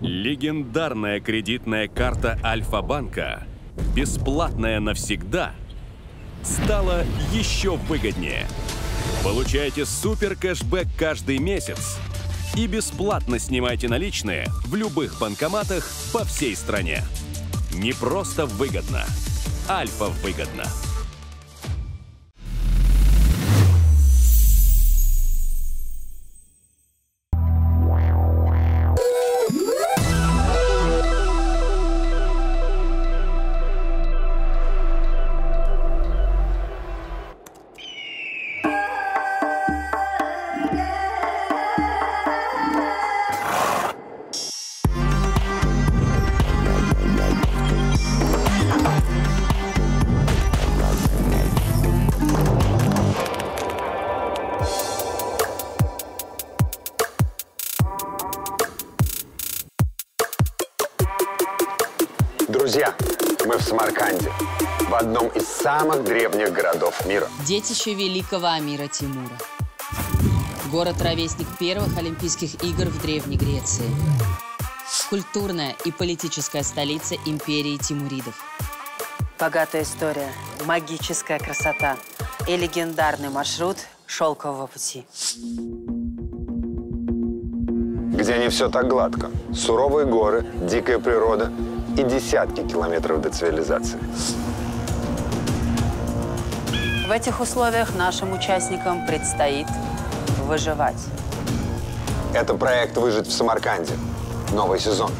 Легендарная кредитная карта Альфа-банка, бесплатная навсегда, стала еще выгоднее. Получайте супер кэшбэк каждый месяц и бесплатно снимайте наличные в любых банкоматах по всей стране. Не просто выгодно, Альфа выгодно. Самых древних городов мира. Детище великого Амира Тимура. Город-ровесник первых Олимпийских игр в Древней Греции. Культурная и политическая столица империи Тимуридов. Богатая история, магическая красота и легендарный маршрут Шелкового пути. Где не все так гладко. Суровые горы, дикая природа и десятки километров до цивилизации. В этих условиях нашим участникам предстоит выживать. Это проект «Выжить в Самарканде». Новый сезон.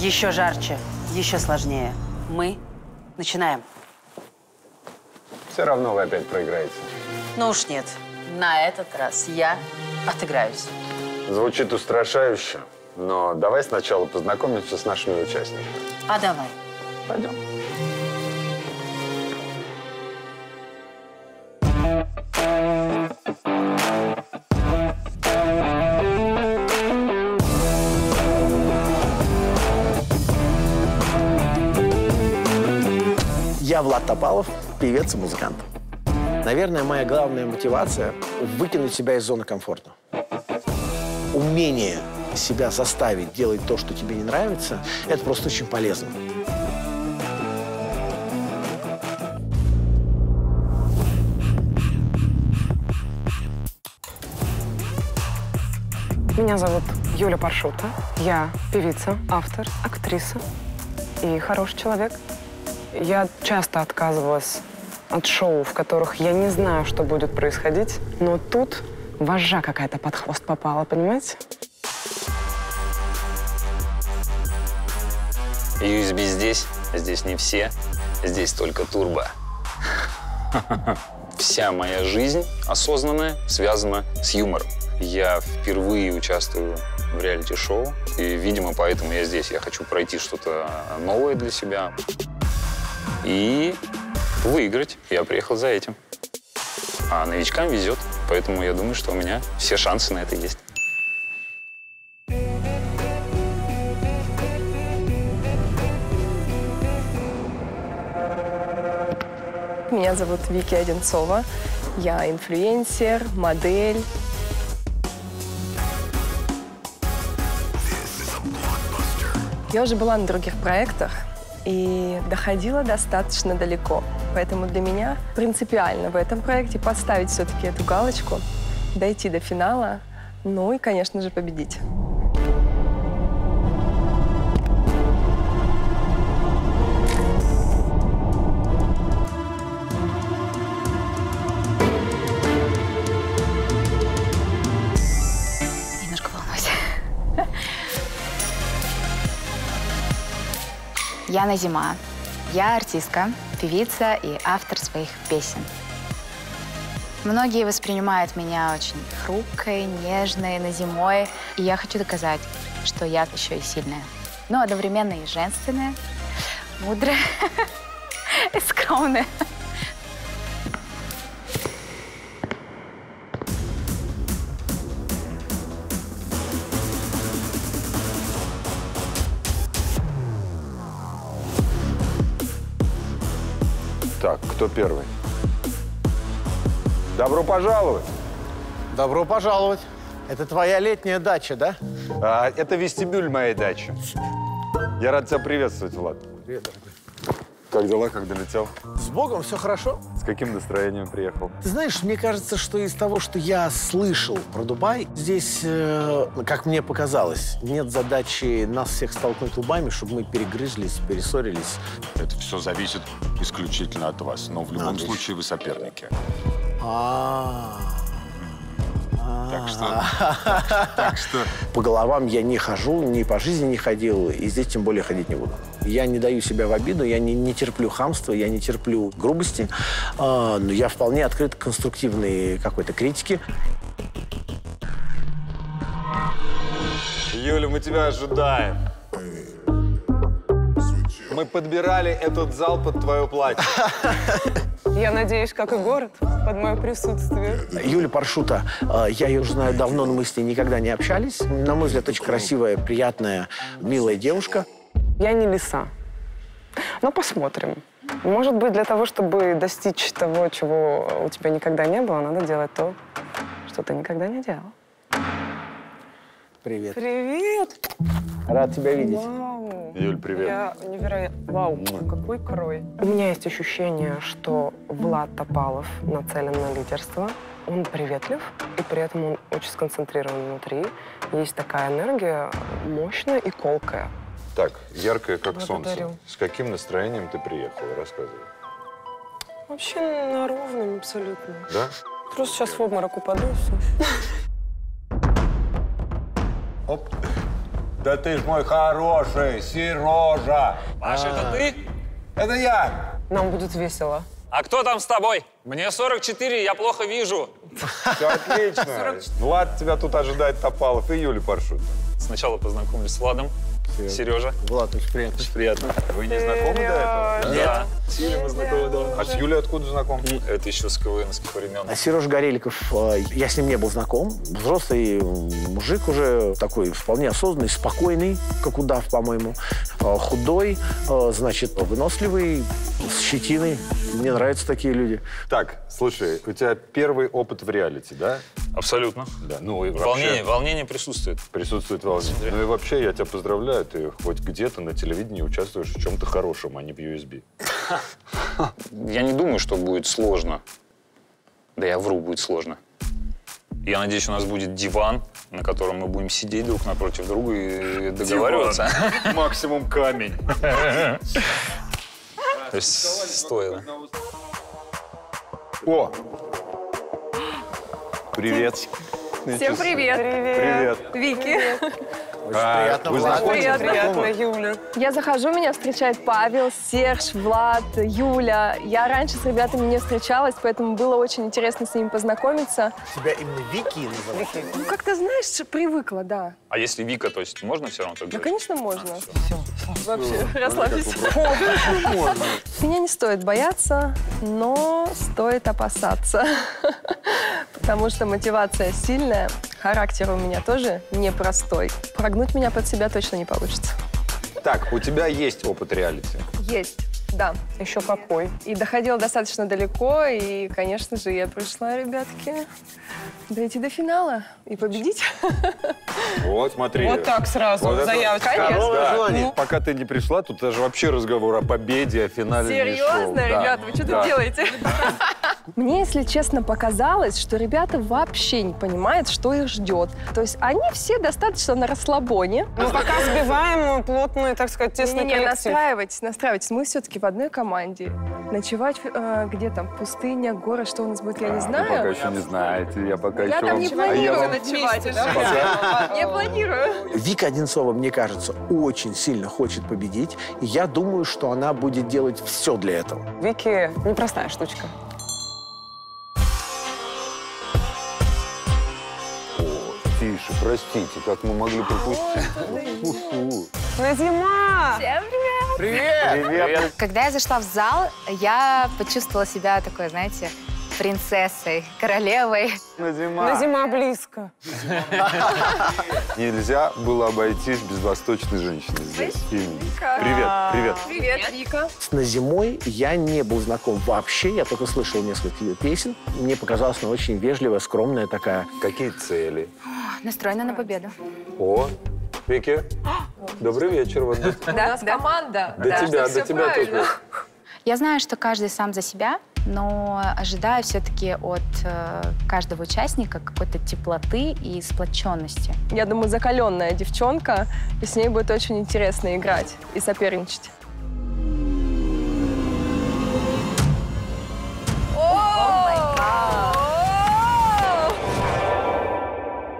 Еще жарче, еще сложнее. Мы начинаем. Все равно вы опять проиграете. Ну уж нет. На этот раз я отыграюсь. Звучит устрашающе, но давай сначала познакомимся с нашими участниками. А давай. Пойдем. Я Влад Топалов, певец и музыкант. Наверное, моя главная мотивация – выкинуть себя из зоны комфорта. Умение себя заставить делать то, что тебе не нравится – это просто очень полезно. Меня зовут Юля Паршута. Я певица, автор, актриса и хороший человек. Я часто отказывалась от шоу, в которых я не знаю, что будет происходить, но тут вожжа какая-то под хвост попала, понимаете? USB здесь, здесь не все, здесь только турбо. Вся моя жизнь осознанная связана с юмором. Я впервые участвую в реалити-шоу, и, видимо, поэтому я здесь. Я хочу пройти что-то новое для себя. И выиграть. Я приехал за этим. А новичкам везет, поэтому я думаю, что у меня все шансы на это есть. Меня зовут Вики Одинцова. Я инфлюенсер, модель. Я уже была на других проектах и доходила достаточно далеко. Поэтому для меня принципиально в этом проекте поставить все-таки эту галочку, дойти до финала, ну и, конечно же, победить. Немножко волнуюсь. Я Назима. Я артистка, певица и автор своих песен. Многие воспринимают меня очень хрупкой, нежной, Назимой. И я хочу доказать, что я еще и сильная. Но одновременно и женственная, мудрая и скромная. Так, кто первый? Добро пожаловать! Добро пожаловать! Это твоя летняя дача, да? А, это вестибюль моей дачи. Я рад тебя приветствовать, Влад. Привет, дорогой. Как дела, как долетел? С Богом, все хорошо. С каким настроением приехал? Ты знаешь, мне кажется, что из того, что я слышал про Дубай, здесь, как мне показалось, нет задачи нас всех столкнуть лбами, чтобы мы перегрызлись, перессорились. Это все зависит исключительно от вас, но в любом случае вы соперники. Так что по головам я не хожу, ни по жизни не ходил, и здесь тем более ходить не буду. Я не даю себя в обиду, я не терплю хамства, я не терплю грубости, но я вполне открыт к конструктивной какой-то критике. Юля, мы тебя ожидаем. Мы подбирали этот зал под твое платье. Я надеюсь, как и город, под мое присутствие. Юля Паршута, я ее знаю давно, но мы с ней никогда не общались. На мой взгляд, очень красивая, приятная, милая девушка. Я не лиса, но посмотрим. Может быть, для того, чтобы достичь того, чего у тебя никогда не было, надо делать то, что ты никогда не делал. Привет. Привет. Рад тебя видеть. Вау. Юль, привет. Я невероятно... Вау, какой крой. У меня есть ощущение, что Влад Топалов нацелен на лидерство. Он приветлив, и при этом он очень сконцентрирован внутри. Есть такая энергия мощная и колкая. Так, яркая, как солнце. С каким настроением ты приехала? Рассказывай. Вообще на ровном абсолютно. Да? Просто сейчас в обморок упаду, все. Оп. Да ты ж мой хороший, Серёжа! Маша, это ты? Это я! Нам будет весело. А кто там с тобой? Мне 44, я плохо вижу. Все отлично. Влад тебя тут ожидает, Топалов, и Юля Паршута. Сначала познакомлюсь с Владом. Серёжа. Влад, очень приятно. Очень приятно. Вы не знакомы до этого? Нет. Да. С Юлей мы знакомы давно. А с Юлей откуда знаком? Это еще с КВНских времен. А Серёжа Гореликов, я с ним не был знаком. Взрослый мужик уже такой вполне осознанный, спокойный, как удав, по-моему. Худой, значит, выносливый, с щетиной. Мне нравятся такие люди. Так, слушай, у тебя первый опыт в реалити, да? Абсолютно. Да. Ну, и вообще... Волнение присутствует. Присутствует волнение. Ну и вообще, я тебя поздравляю, ты хоть где-то на телевидении участвуешь в чем-то хорошем, а не в USB. Я не думаю, что будет сложно. Да я вру, будет сложно. Я надеюсь, у нас будет диван, на котором мы будем сидеть друг напротив друга и договариваться. Диван. Максимум камень. То есть стоило. О! Привет. Всем привет. Привет. Вики. Приятно, Юля. Я захожу, меня встречает Павел, Серж, Влад, Юля. Я раньше с ребятами не встречалась, поэтому было очень интересно с ними познакомиться. Тебя именно Вики называют? Вики. Ну, как ты знаешь, привыкла, да. А если Вика, то есть можно все равно так говорить? Да, конечно, можно. Все. Вообще, расслабься. Меня не стоит бояться, но стоит опасаться. Потому что мотивация сильная, характер у меня тоже непростой. Прогнуть меня под себя точно не получится. Так, у тебя есть опыт реалити? Есть, да. Еще какой? И доходила достаточно далеко, и, конечно же, я пришла, ребятки, дойти до финала и победить. Вот, смотри. Вот так сразу, вот заявочка. Конечно. Да. Пока ты не пришла, тут даже вообще разговор о победе, о финале. Серьезно, да. Ребята, вы что тут делаете? Мне, если честно, показалось, что ребята вообще не понимают, что их ждет. То есть они все достаточно на расслабоне. Мы пока сбиваем плотную, так сказать, тесный коллектив. Не, настраивайтесь, настраивайтесь. Мы все-таки в одной команде. Ночевать где там? Пустыня, город, что у нас будет, я не знаю. Вы пока еще не знаете. Я пока еще... Я там не планирую ночевать. Я планирую. Вика Одинцова, мне кажется, очень сильно хочет победить. И я думаю, что она будет делать все для этого. Вики непростая штучка. Тише, простите, как мы могли пропустить? Назима! Всем привет! Привет! Привет! Когда я зашла в зал, я почувствовала себя такой, знаете, принцессой, королевой. Назима. Назима близко. Нельзя было обойтись без восточной женщины здесь. Привет, привет. Привет, Вика. С Назимой я не был знаком вообще, я только слышал несколько ее песен. Мне показалась она очень вежливая, скромная такая. Какие цели? Настроена на победу. О, Вики, добрый вечер. У нас команда. До тебя только. Я знаю, что каждый сам за себя, но ожидаю все-таки от каждого участника какой-то теплоты и сплоченности. Я думаю, закаленная девчонка, и с ней будет очень интересно играть и соперничать.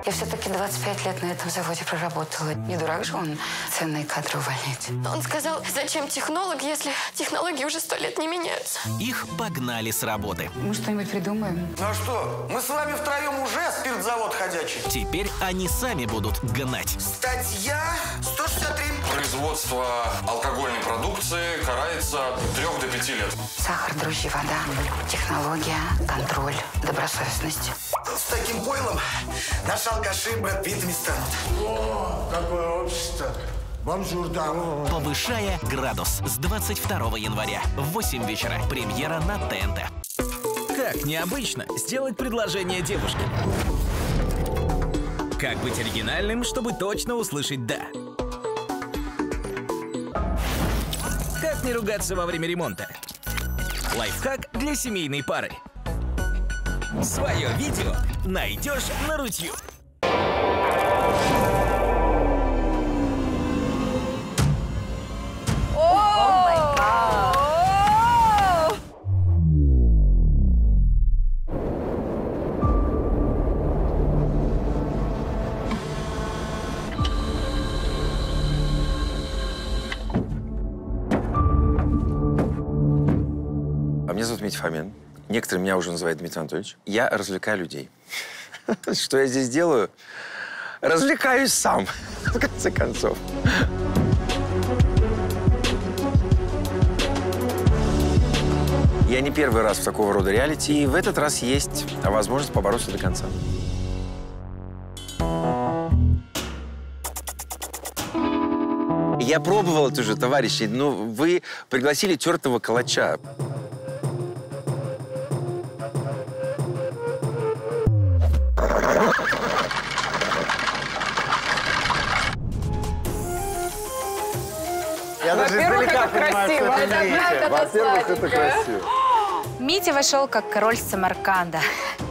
Я все-таки 25 лет на этом заводе проработала. Не дурак же он ценные кадры увольнять. Он сказал, зачем технолог, если технологии уже 100 лет не меняются. Их погнали с работы. Мы что-нибудь придумаем. Ну а что, мы с вами втроем уже спиртзавод ходячий. Теперь они сами будут гнать. Статья 163. Производство алкогольной продукции карается 3 до 5 лет. Сахар, дрожжи, вода, технология, контроль, добросовестность. С таким пойлом наша алкаши Брэд Питтами станут. О, какое общество. Бонжур, да. Повышая градус с 22 января в 8 вечера. Премьера на ТНТ. Как необычно сделать предложение девушке? Как быть оригинальным, чтобы точно услышать «да»? Как не ругаться во время ремонта? Лайфхак для семейной пары. Свое видео найдешь на RUTUBE. А меня зовут Митя Фомина. Некоторые меня уже называют Дмитрий Анатольевич. Я развлекаю людей. Что я здесь делаю? Развлекаюсь сам, в конце концов. Я не первый раз в такого рода реалити, и в этот раз есть возможность побороться до конца. Я пробовал это уже, товарищи, но вы пригласили тертого калача. Во-первых, это красиво. Во-первых, это красиво. Митя вошел как король Самарканда.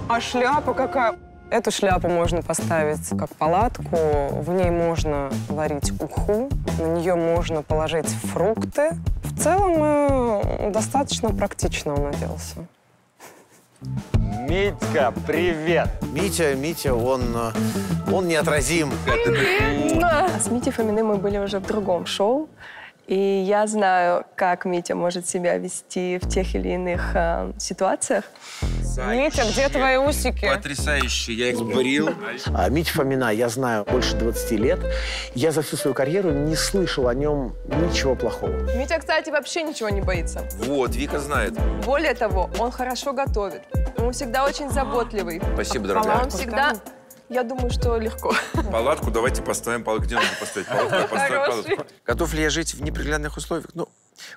А шляпа какая? Эту шляпу можно поставить как палатку. В ней можно варить уху. На нее можно положить фрукты. В целом, достаточно практично он оделся. Митька, привет! Митя, он неотразим. Привет. А с Митей Фоминой мы были уже в другом шоу. И я знаю, как Митя может себя вести в тех или иных ситуациях. Митя, где твои усики? Потрясающе, я их сбрил. Митя Фомина, я знаю больше 20 лет. Я за всю свою карьеру не слышал о нем ничего плохого. Митя, кстати, вообще ничего не боится. Вот, Вика знает. Более того, он хорошо готовит. Он всегда очень заботливый. Спасибо, дорогая. Он всегда... Я думаю, что легко. Палатку давайте поставим. Где нужно поставить палатку? Готов ли я жить в неприглядных условиях? Ну,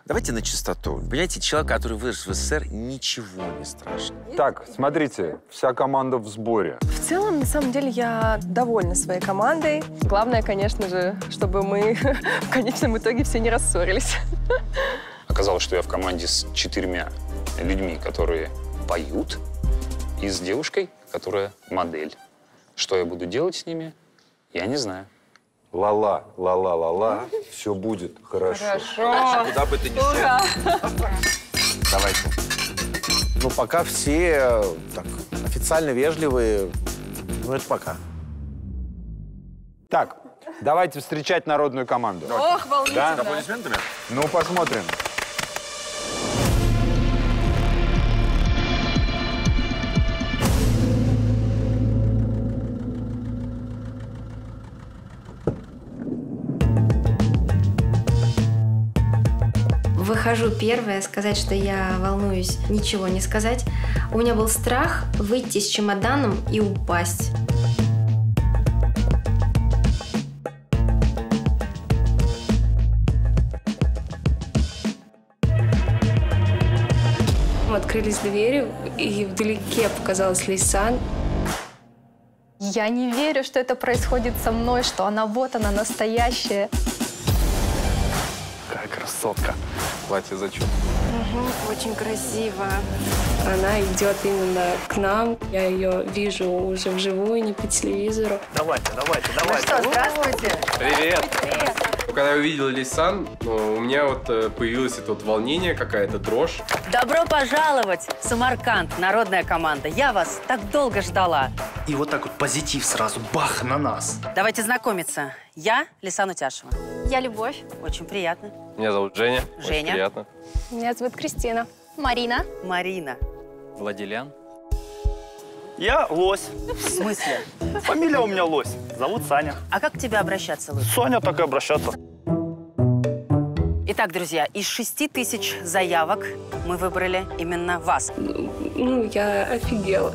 давайте на чистоту. Понимаете, человек, который вырос в СССР, ничего не страшно. Так, смотрите, вся команда в сборе. В целом, на самом деле, я довольна своей командой. Главное, конечно же, чтобы мы в конечном итоге все не рассорились. Оказалось, что я в команде с 4 людьми, которые поют, и с девушкой, которая модель. Что я буду делать с ними, я не знаю. Ла-ла, ла-ла, ла-ла, все будет хорошо. Хорошо. Куда бы ты ни шел. Давайте. Ну, пока все так, официально вежливые, ну, это пока. Так, давайте встречать народную команду. Давайте. Ох, волнительно. Да? Аплодисментами? Ну, посмотрим. выхожу первая, сказать, что я волнуюсь, ничего не сказать. У меня был страх выйти с чемоданом и упасть. Мы открылись дверью, и вдалеке показалась Ляйсан. Я не верю, что это происходит со мной, что она вот она, настоящая. Какая красотка. Платье зачем? Угу, очень красиво. Она идет именно к нам. Я ее вижу уже вживую, не по телевизору. Давайте. Ну что, здравствуйте. Привет. Когда я увидел Ляйсан, у меня вот появилось это вот волнение, какая-то дрожь. Добро пожаловать в Самарканд, народная команда. Я вас так долго ждала. И вот так вот позитив сразу, бах, на нас. Давайте знакомиться. Я Ляйсан Утяшева. Я Любовь. Очень приятно. Меня зовут Женя. Женя. Очень приятно. Меня зовут Кристина. Марина. Марина. Владилян. Я Лось. В смысле? Фамилия у меня Лось. Зовут Саня. А как к тебе обращаться, Лось? Саня так и обращаться. Итак, друзья, из 6000 заявок мы выбрали именно вас. Ну, я офигела.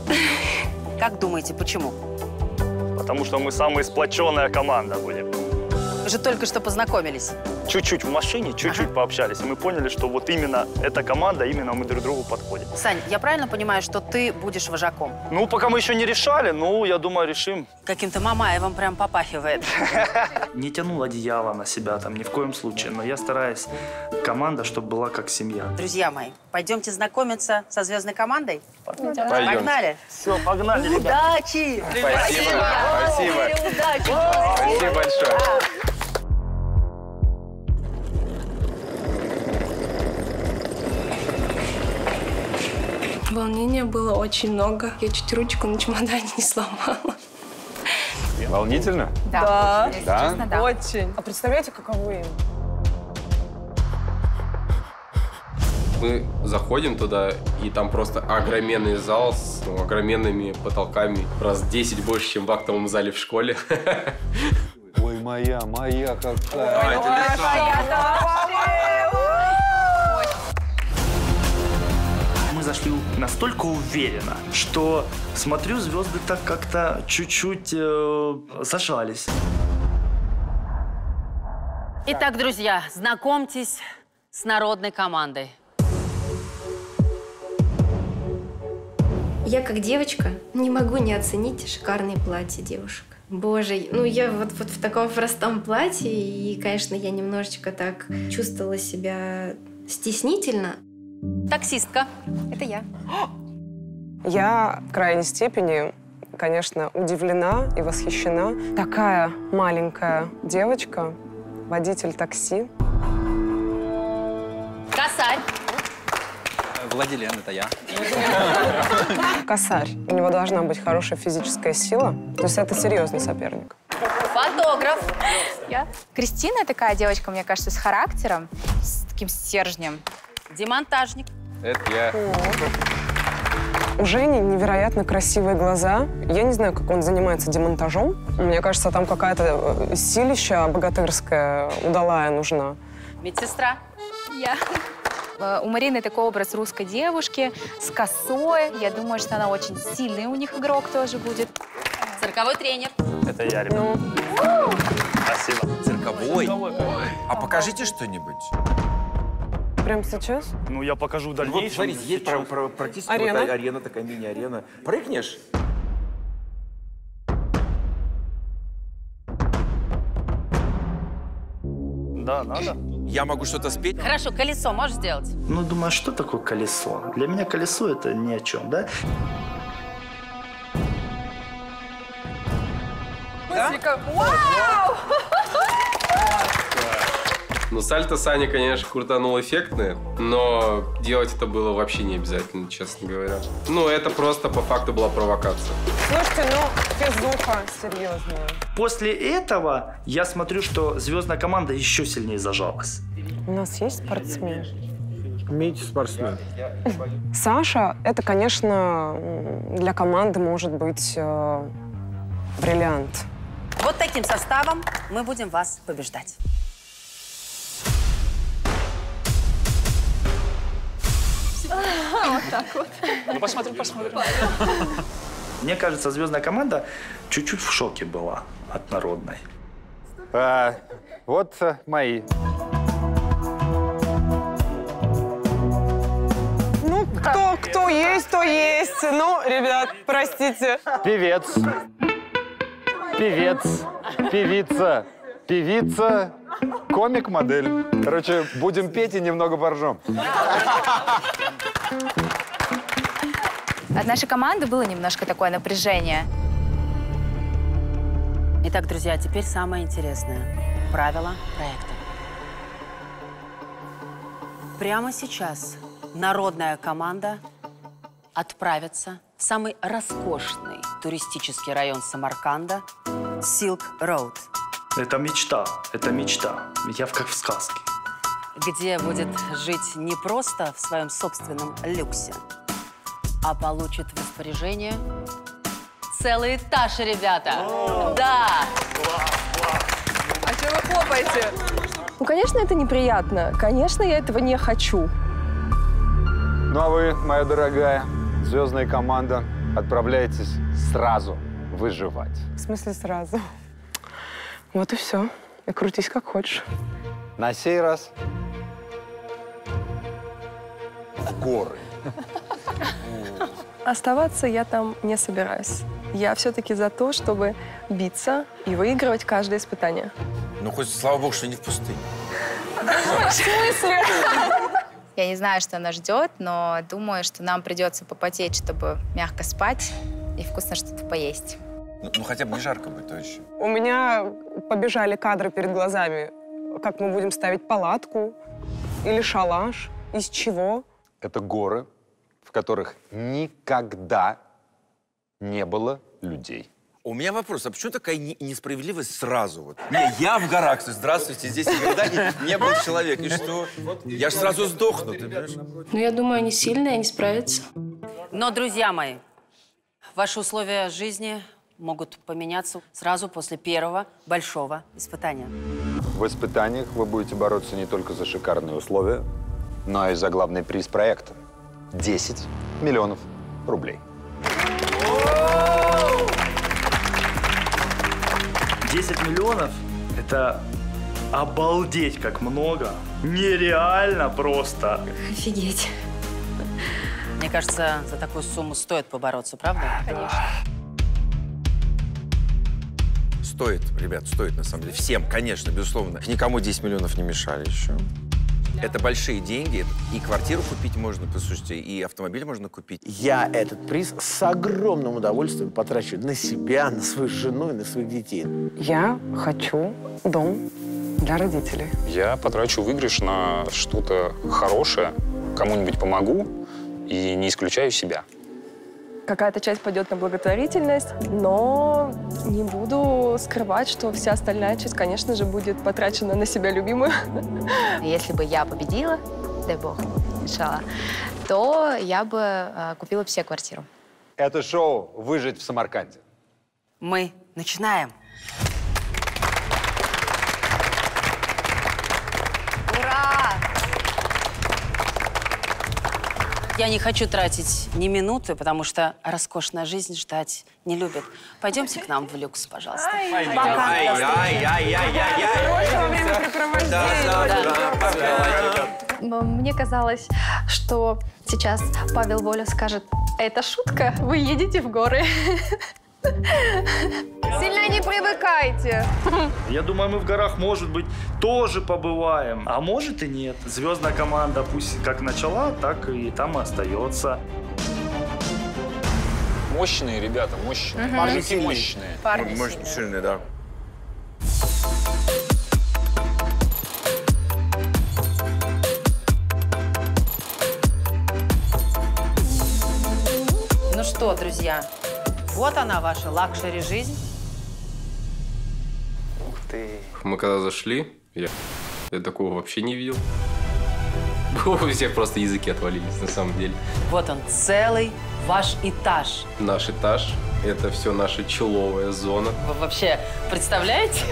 Как думаете, почему? Потому что мы самая сплоченная команда были. Вы же только что познакомились. Чуть-чуть в машине, чуть-чуть пообщались. И мы поняли, что вот именно эта команда, именно мы друг другу подходим. Сань, я правильно понимаю, что ты будешь вожаком? Ну, пока мы еще не решали, но я думаю, решим. Каким-то Мамаевым прям попахивает. Не тянул одеяло на себя там ни в коем случае, но я стараюсь, команда, чтобы была как семья. Друзья мои, пойдемте знакомиться со звездной командой? Погнали. Все, погнали, ребята. Удачи! Спасибо. Спасибо большое. Волнения было очень много. Я чуть ручку на чемодане не сломала. Волнительно? Да. Да? Честно, да. Очень. А представляете, каковы им? Мы заходим туда, и там просто огроменный зал с огроменными потолками. Раз 10 больше, чем в актовом зале в школе. Ой, моя какая. Зашли настолько уверенно, что смотрю, звезды так как-то чуть-чуть зажались. Итак, друзья, знакомьтесь с народной командой. Я как девочка не могу не оценить шикарные платья девушек. Боже, ну я вот в таком простом платье, и, конечно, я немножечко так чувствовала себя стеснительно. Таксистка. Это я. Я в крайней степени, конечно, удивлена и восхищена. Такая маленькая девочка, водитель такси. Косарь. Владилен, это я. Косарь. У него должна быть хорошая физическая сила. То есть это серьезный соперник. Фотограф. Я. Кристина такая девочка, мне кажется, с характером, с таким стержнем. Демонтажник. Это я. О. У Жени невероятно красивые глаза. Я не знаю, как он занимается демонтажом. Мне кажется, там какая-то силища богатырская, удалая нужна. Медсестра. Я. У Марины такой образ русской девушки с косой. Я думаю, что она очень сильный у них игрок тоже будет. Цирковой тренер. Это я, ребята. Ну. Спасибо. Цирковой. А покажите что-нибудь. Прямо сейчас? Ну, я покажу в дальнейшем. Вот, смотрите, есть практически арена. Вот, арена, такая мини-арена. Прыгнешь? Да, надо. Я могу что-то спеть? Хорошо, колесо можешь сделать? Ну, думаю, что такое колесо? Для меня колесо — это ни о чем, да? Да? Вау! Ну, сальто Саня, конечно, крутанул эффектное, но делать это было вообще не обязательно, честно говоря. Ну, это просто по факту была провокация. Слушайте, ну, физуха серьезная. После этого я смотрю, что звездная команда еще сильнее зажалась. У нас есть спортсмен? Митя спортсмен. Саша, это, конечно, для команды может быть бриллиант. Вот таким составом мы будем вас побеждать. Вот так вот. Ну, посмотрим, посмотрим. Мне кажется, звездная команда чуть-чуть в шоке была от народной. Вот мои. Ну, кто есть, то есть. Ну, ребят, простите. Певец. Певец. Певица. Певица. Комик-модель. Короче, будем петь и немного поржем. От нашей команды было немножко такое напряжение. Итак, друзья, теперь самое интересное. Правила проекта. Прямо сейчас народная команда отправится в самый роскошный туристический район Самарканда – Silk Road. Это мечта, это мечта. Я как в сказке. Где будет жить не просто в своем собственном люксе, а получит в распоряжение целый этаж, ребята. О! Да! А что вы хлопаете? Ну, конечно, это неприятно. Конечно, я этого не хочу. Ну, а вы, моя дорогая звездная команда, отправляйтесь сразу выживать. В смысле сразу? Вот и все. И крутись как хочешь. На сей раз в горы. Оставаться я там не собираюсь. Я все-таки за то, чтобы биться и выигрывать каждое испытание. Ну, хоть, слава богу, что не в пустыне. В смысле? Я не знаю, что нас ждет, но думаю, что нам придется попотеть, чтобы мягко спать и вкусно что-то поесть. Ну, хотя бы не жарко будет, то еще. У меня побежали кадры перед глазами. Как мы будем ставить палатку или шалаш, из чего. Это горы, в которых никогда не было людей. У меня вопрос, а почему такая несправедливость сразу? Вот? Не, я в горах, здравствуйте, здесь никогда не был человек, и что? Я же сразу сдохну. Ну, я думаю, они сильные, они справятся. Но, друзья мои, ваши условия жизни могут поменяться сразу после первого большого испытания. В испытаниях вы будете бороться не только за шикарные условия, но и за главный приз проекта – 10 миллионов рублей. 10 миллионов – это обалдеть как много, нереально просто. Офигеть. Мне кажется, за такую сумму стоит побороться, правда? Конечно. Стоит, ребят, стоит, на самом деле. Всем, конечно, безусловно. Никому 10 миллионов не мешали еще. Это большие деньги. И квартиру купить можно, по сути, и автомобиль можно купить. Я этот приз с огромным удовольствием потрачу на себя, на свою жену и на своих детей. Я хочу дом для родителей. Я потрачу выигрыш на что-то хорошее, кому-нибудь помогу и не исключаю себя. Какая-то часть пойдет на благотворительность, но не буду скрывать, что вся остальная часть, конечно же, будет потрачена на себя любимую. Если бы я победила, дай бог, иншалла, то я бы купила все квартиру. Это шоу «Выжить в Самарканде». Мы начинаем. Я не хочу тратить ни минуты, потому что роскошная жизнь ждать не любит. Пойдемте к нам в люкс, пожалуйста. Мне казалось, что сейчас Павел Воля скажет: это шутка, вы едете в горы. Сильно не привыкайте. Я думаю, мы в горах, может быть, тоже побываем. А может и нет. Звездная команда пусть как начала, так и там и остается. Мощные ребята, мощные. Мужики мощные. Парни сильные, да. Ну что, друзья? Вот она, ваша лакшери-жизнь. Ух ты. Мы когда зашли, я такого вообще не видел. У всех просто языки отвалились, на самом деле. Вот он, целый ваш этаж. Наш этаж. Это все наша чуловая зона. Вы вообще представляете?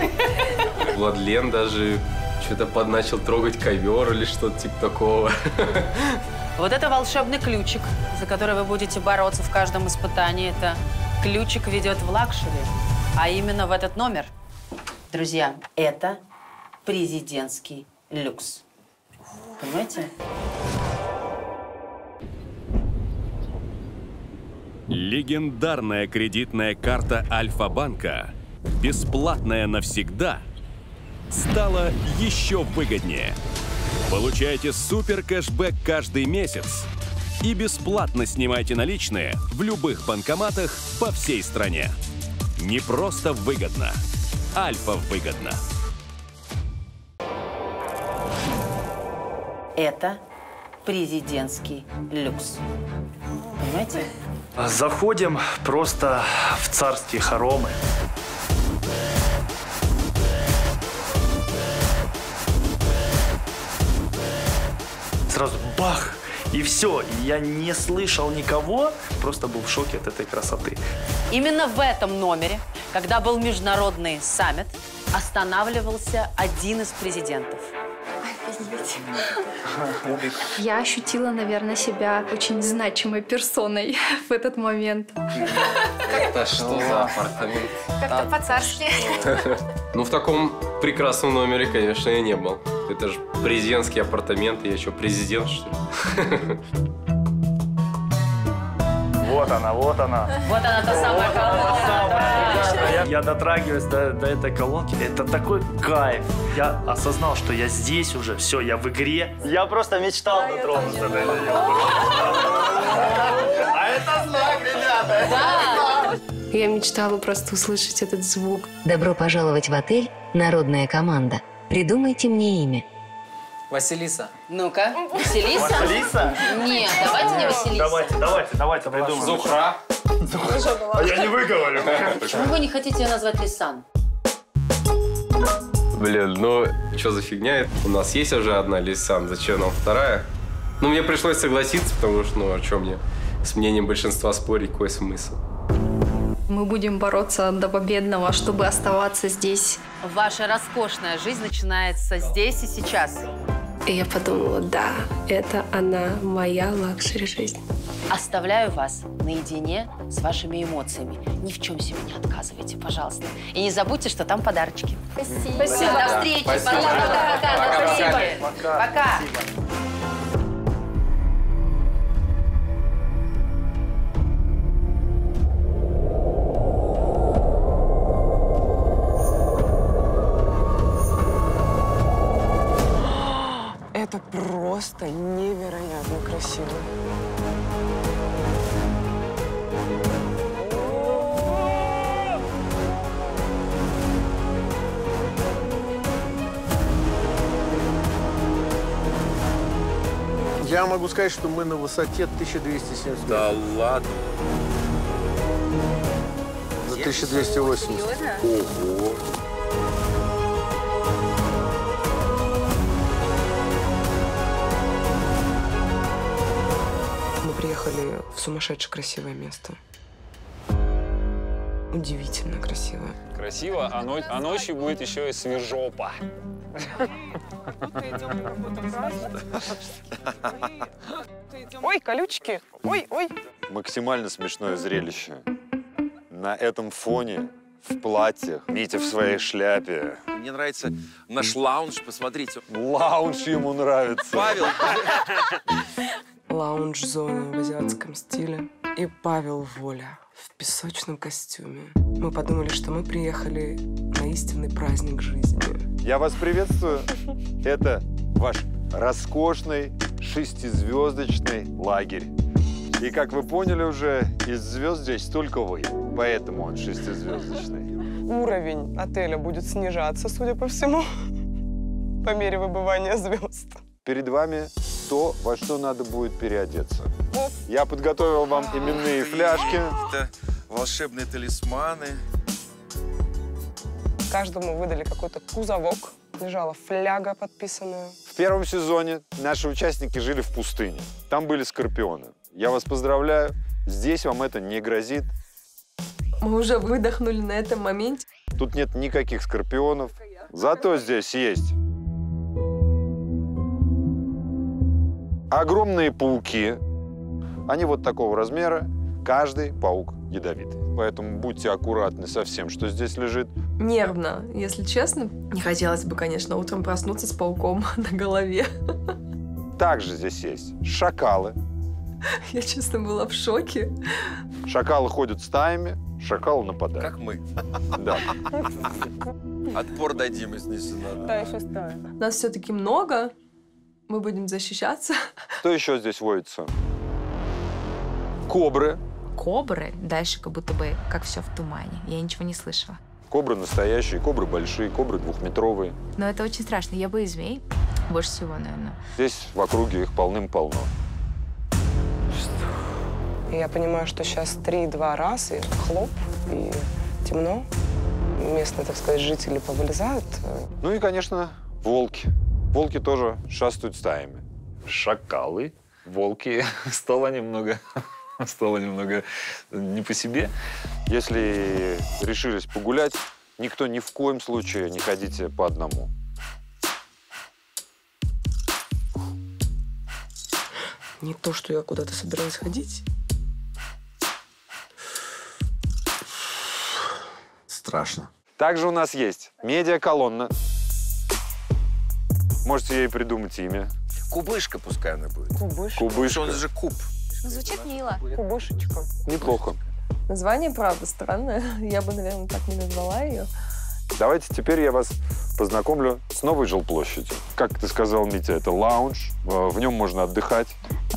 Владлен даже что-то подначил трогать ковер или что-то типа такого. Вот это волшебный ключик, за который вы будете бороться в каждом испытании. Это ключик ведет в лакшери, а именно в этот номер. Друзья, это президентский люкс. Понимаете? Легендарная кредитная карта Альфа-банка, бесплатная навсегда, стала еще выгоднее. Получайте супер кэшбэк каждый месяц и бесплатно снимайте наличные в любых банкоматах по всей стране. Не просто выгодно, Альфа выгодно. Это президентский люкс. Понимаете? Заходим просто в царстве хоромы. Сразу бах! И все. И я не слышал никого. Просто был в шоке от этой красоты. Именно в этом номере, когда был международный саммит, останавливался один из президентов. Я ощутила, наверное, себя очень значимой персоной в этот момент. Это что за апартамент? Как-то по-царски. Ну, в таком прекрасном номере, конечно, я не был. Это же президентский апартамент, я что, президент, что ли? Вот она, вот она. Вот она та самая колонка. Я дотрагиваюсь до этой колонки. Это такой кайф. Я осознал, что я здесь уже, все, я в игре. Я просто мечтал дотронуться до этого. А это знак, ребята. Да. Я мечтала просто услышать этот звук. Добро пожаловать в отель «Народная команда». Придумайте мне имя. Василиса. Ну-ка. Василиса? Василиса? Нет, давайте не Василиса. Давайте придумаем. Зухра. А я не выговорю. Почему вы не хотите ее назвать Лисан? Блин, ну что за фигня? У нас есть уже одна Лисан, зачем нам вторая? Ну, мне пришлось согласиться, потому что, ну, о чем мне? С мнением большинства спорить, какой смысл? Мы будем бороться до победного, чтобы оставаться здесь. Ваша роскошная жизнь начинается здесь и сейчас. И я подумала, да, это она, моя лакшери-жизнь. Оставляю вас наедине с вашими эмоциями. Ни в чем себе не отказывайте, пожалуйста. И не забудьте, что там подарочки. Спасибо. Спасибо. До встречи. Спасибо. Пока. Спасибо. Пока. Спасибо. Это просто невероятно красиво. Я могу сказать, что мы на высоте 1270. Да ладно. За 1280. Серьезно? Ого. В сумасшедшее красивое место. Удивительно красиво. Красиво, а ночью будет еще и свежопа. Ой, колючки! Ой! Максимально смешное зрелище. На этом фоне, в платьях, Митя в своей шляпе. Мне нравится наш лаунж, посмотрите. Лаунж ему нравится. Павел! Лаунж-зона в азиатском стиле и Павел Воля в песочном костюме. Мы подумали, что мы приехали на истинный праздник жизни. Я вас приветствую. Это ваш роскошный шестизвездочный лагерь. И, как вы поняли уже, из звезд здесь только вы. Поэтому он шестизвездочный. Уровень отеля будет снижаться, судя по всему, по мере выбывания звезд. Перед вами то, во что надо будет переодеться. Я подготовил вам именные фляжки. Это волшебные талисманы. Каждому выдали какой-то кузовок. Лежала фляга подписанная. В первом сезоне наши участники жили в пустыне. Там были скорпионы. Я вас поздравляю. Здесь вам это не грозит. Мы уже выдохнули на этом моменте. Тут нет никаких скорпионов. Зато здесь есть огромные пауки. Они вот такого размера. Каждый паук ядовитый. Поэтому будьте аккуратны со всем, что здесь лежит. Нервно, если честно. Не хотелось бы, конечно, утром проснуться с пауком на голове. Также здесь есть шакалы. Я, честно, была в шоке. Шакалы ходят стаями, шакалы нападают. Как мы. Да. Отпор дадим, если надо. Да, еще стоит. Нас все-таки много. Мы будем защищаться. Что еще здесь водится? Кобры. Кобры? Дальше как будто бы как все в тумане. Я ничего не слышала. Кобры настоящие, кобры большие, кобры двухметровые. Но это очень страшно. Я боюсь змей больше всего, наверное. Здесь в округе их полным-полно. Я понимаю, что сейчас 3-2 раз, и хлоп, и темно. Местные, так сказать, жители повылезают. Ну и, конечно, волки. Волки тоже шастают стаями. Шакалы, волки. Стало немного не по себе. Если решились погулять, никто ни в коем случае не ходите по одному. Не то, что я куда-то собиралась ходить. Страшно. Также у нас есть медиаколонна. Можете ей придумать имя. Кубышка пускай она будет. Кубышка? Кубышка. Он же куб. Ну, звучит мило. Кубышечка. Неплохо. Название, правда, странное. Я бы, наверное, так не назвала ее. Давайте теперь я вас познакомлю с новой жилплощадью. Как ты сказал, Митя, это лаунж. В нем можно отдыхать.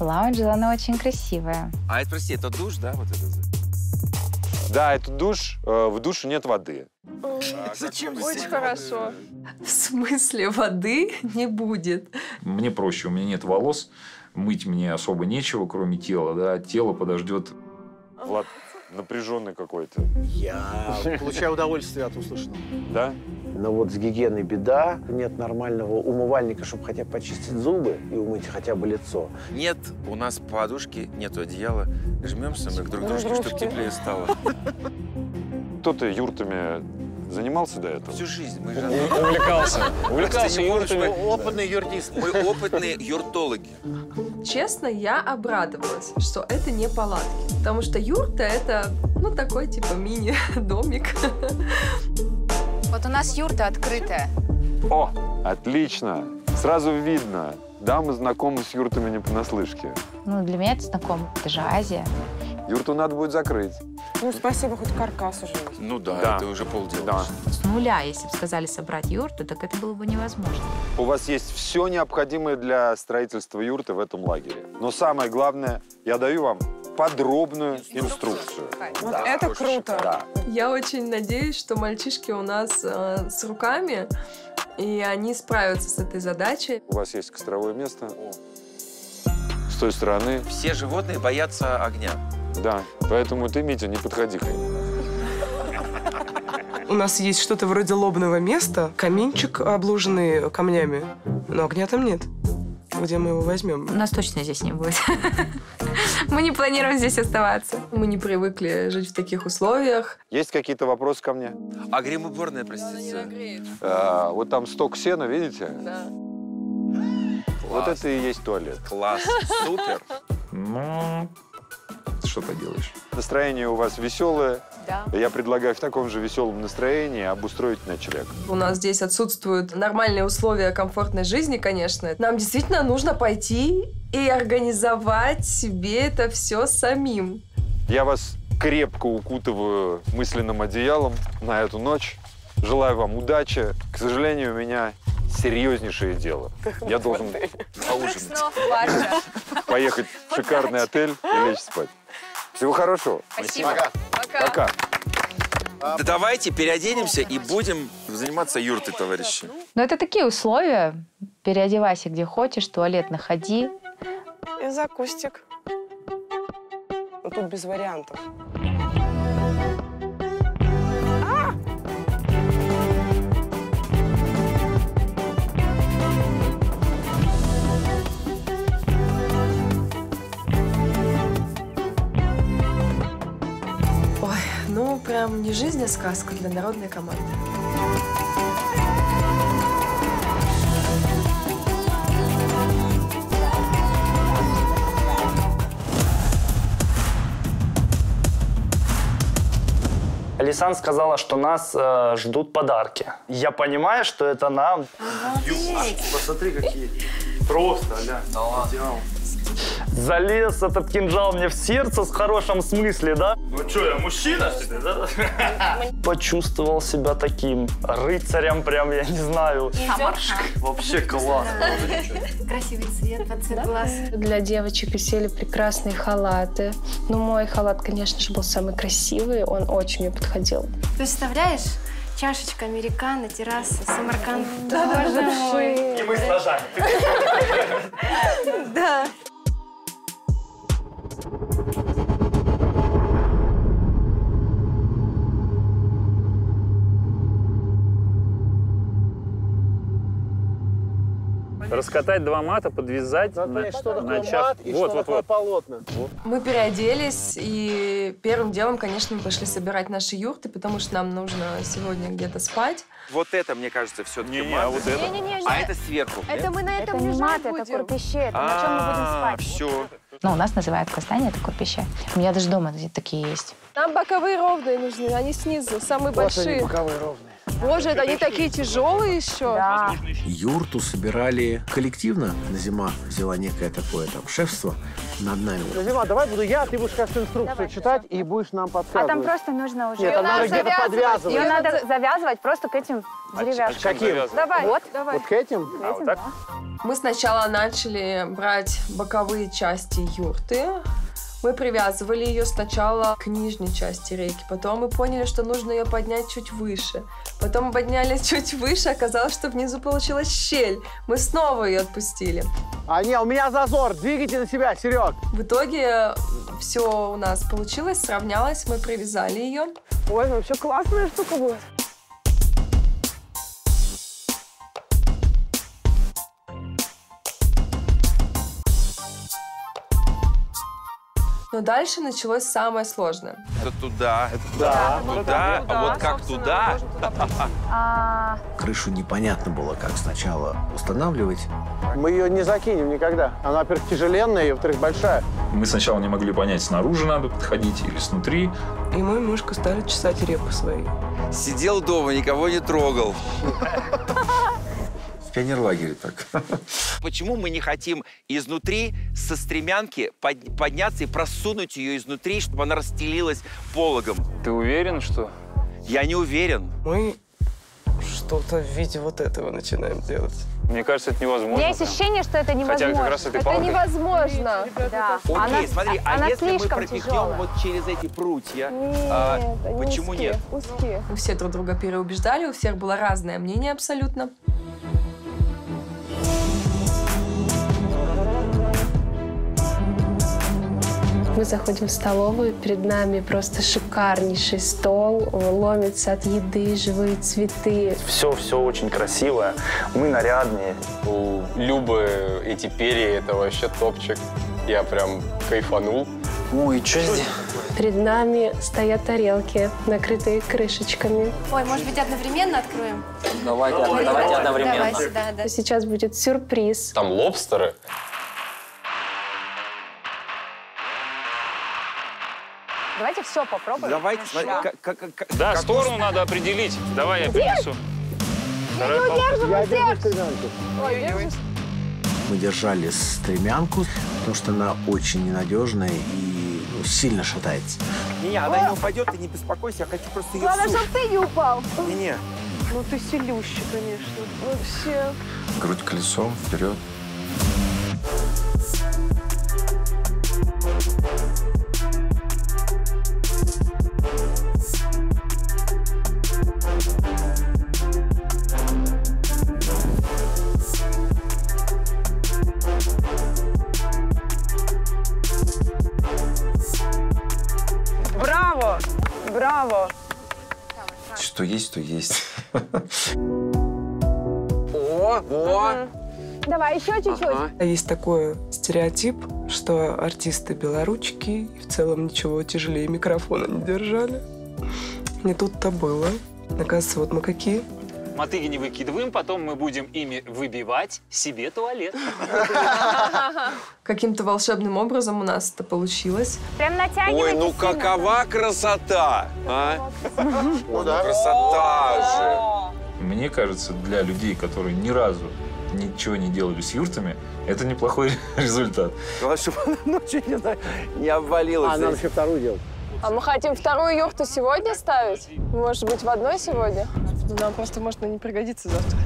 Лаунж, она очень красивая. А это, прости, это душ, да? Вот это. Да, это душ. В душе нет воды. Зачем? Очень хорошо. В смысле воды не будет? Мне проще, у меня нет волос. Мыть мне особо нечего, кроме тела, да, тело подождет. Влад напряженный какой-то. Я получаю удовольствие от услышанного. Да? Но вот с гигиеной беда. Нет нормального умывальника, чтобы хотя бы почистить зубы и умыть хотя бы лицо. Нет, у нас подушки, нет одеяла. Жмемся мы друг к дружке, чтобы теплее стало. Кто ты юртами занимался до этого? Всю жизнь. Мы же... Увлекался юртами. Опытный юртист. Мы опытные юртологи. Честно, я обрадовалась, что это не палатки. Потому что юрта — это, ну, такой, типа, мини-домик. Вот у нас юрта открытая. О, отлично. Сразу видно. Да, мы знакомы с юртами не понаслышке. Ну, для меня это знакомо. Это же Азия. Юрту надо будет закрыть. Ну, спасибо, хоть каркас уже. Ну да, да. Это уже полдела. Да. С нуля, если бы сказали собрать юрту, так это было бы невозможно. У вас есть все необходимое для строительства юрты в этом лагере. Но самое главное, я даю вам подробную инструкцию. Вот да, это круто. Да. Я очень надеюсь, что мальчишки у нас с руками, и они справятся с этой задачей. У вас есть костровое место. С той стороны. Все животные боятся огня. Да, поэтому ты, Митя, не подходи к ним. У нас есть что-то вроде лобного места, каминчик, обложенный камнями, но огня там нет. Где мы его возьмем? Нас точно здесь не будет. Мы не планируем здесь оставаться. Мы не привыкли жить в таких условиях. Есть какие-то вопросы ко мне? А гримуборная, простите? Вот там сток сена, видите? Да. Вот это и есть туалет. Класс, супер. Ну... Что поделаешь? Настроение у вас веселое. Да. Я предлагаю в таком же веселом настроении обустроить ночлег. У нас здесь отсутствуют нормальные условия комфортной жизни, конечно. Нам действительно нужно пойти и организовать себе это все самим. Я вас крепко укутываю мысленным одеялом на эту ночь. Желаю вам удачи. К сожалению, у меня серьезнейшее дело. Я должен поужинать, поехать в шикарный отель и лечь спать. Всего хорошего. Спасибо. Пока. Пока. Да давайте переоденемся и будем заниматься юртой, товарищи. Но это такие условия. Переодевайся где хочешь, туалет находи. И за кустик. Но тут без вариантов. Ну, прям не жизнь, а сказка для народной команды. Ляйсан сказала, что нас ждут подарки. Я понимаю, что это нам. Посмотри, какие. Просто, да. Залез этот кинжал мне в сердце в хорошем смысле, да? Ну что, я мужчина, что ли, да? Почувствовал себя таким рыцарем, прям, я не знаю. Вообще классно. Красивый цвет, под цвет глаз. Для девочек висели прекрасные халаты. Ну, мой халат, конечно же, был самый красивый, он очень мне подходил. Представляешь? Чашечка американо, терраса, Самарканд. Да, боже мой. И мы с ножами. Да. Раскатать два мата, подвязать. Знаешь, на, что такое мат и вот, что такое полотна. Мы переоделись, и первым делом, конечно, мы пошли собирать наши юрты, потому что нам нужно сегодня где-то спать. Вот это, мне кажется, все-таки мат. А, вот это. А это сверху. Это мы на этом это не мат, будем. Это курпище, это на чем мы будем спать. Все. Ну, у нас называют кастане, это курпище. У меня даже дома такие есть. Нам боковые ровные нужны, они снизу, самые вот большие. Они боковые ровные. Боже, это они такие тяжелые еще. Да. Юрту собирали коллективно. Назима взяла некое такое там шефство над нами. Назима, давай буду я, ты будешь как-то инструкцию давай, читать и будешь нам подсказывать. А там просто нужно уже... Нет, там надо где-то подвязывать. Ее надо завязывать просто к этим деревяшкам. Каким? Давай. Вот, давай. Вот к этим? А, вот так? Да. Мы сначала начали брать боковые части юрты. Мы привязывали ее сначала к нижней части рейки, потом мы поняли, что нужно ее поднять чуть выше. Потом мы подняли чуть выше, оказалось, что внизу получилась щель. Мы снова ее отпустили. А не, у меня зазор, двигайте на себя, Серег. В итоге все у нас получилось, сравнялось, мы привязали ее. Ой, вообще классная штука была. Но дальше началось самое сложное. Это туда, это туда, да, туда, а вот как туда? Крышу непонятно было, как сначала устанавливать. Мы ее не закинем никогда. Она, во-первых, тяжеленная, и, во-вторых, большая. Мы сначала не могли понять, снаружи надо подходить или снутри. И мой мышка стали чесать репу своей. Сидел дома, никого не трогал. Пионерлагерь так. Почему мы не хотим изнутри со стремянки подняться и просунуть ее изнутри, чтобы она расстелилась пологом? Ты уверен, что? Я не уверен. Мы что-то в виде вот этого начинаем делать. Мне кажется, это невозможно. У меня есть ощущение, что это невозможно. Хотя как раз этой палкой. Это невозможно. Видите, ребята, да. Окей, она, смотри, а если мы пропихнем вот через эти прутья, нет, почему узкие, нет? Узкие. Мы все друг друга переубеждали, у всех было разное мнение абсолютно. Мы заходим в столовую, перед нами просто шикарнейший стол, ломится от еды, живые цветы. Все очень красивое, мы нарядные. У Любы эти перья, это вообще топчик. Я прям кайфанул. Ой, что здесь? Перед нами стоят тарелки, накрытые крышечками. Ой, может быть, одновременно откроем? Давайте одновременно. Давайте, да. Сейчас будет сюрприз. Там лобстеры. Давайте все попробуем. Давайте. Да, сторону надо определить. Давай я принесу. Мы держали стремянку, потому что она очень ненадежная и сильно шатается. Не, она не упадет, ты не беспокойся, я хочу просто ее. Главное, чтобы ты не упал. Не. Ну ты силющий, конечно. Вообще. Грудь колесом вперед. Браво! Браво! Что есть, то есть. О! Давай еще чуть-чуть. Ага. Есть такой стереотип, что артисты белоручки и в целом ничего тяжелее микрофона не держали. Не тут-то было. Оказывается, вот мы какие. мотыги не выкидываем, потом мы будем ими выбивать себе туалет. Каким-то волшебным образом у нас это получилось. Прям натягивайте. Ой, ну какова красота! Красота же! Мне кажется, для людей, которые ни разу ничего не делали с юртами, это неплохой результат. Главное, чтобы она ночью не обвалилась. А надо еще вторую делать. А мы хотим вторую юрту сегодня ставить? Может быть, в одной сегодня? Нам просто, может, она не пригодится завтра.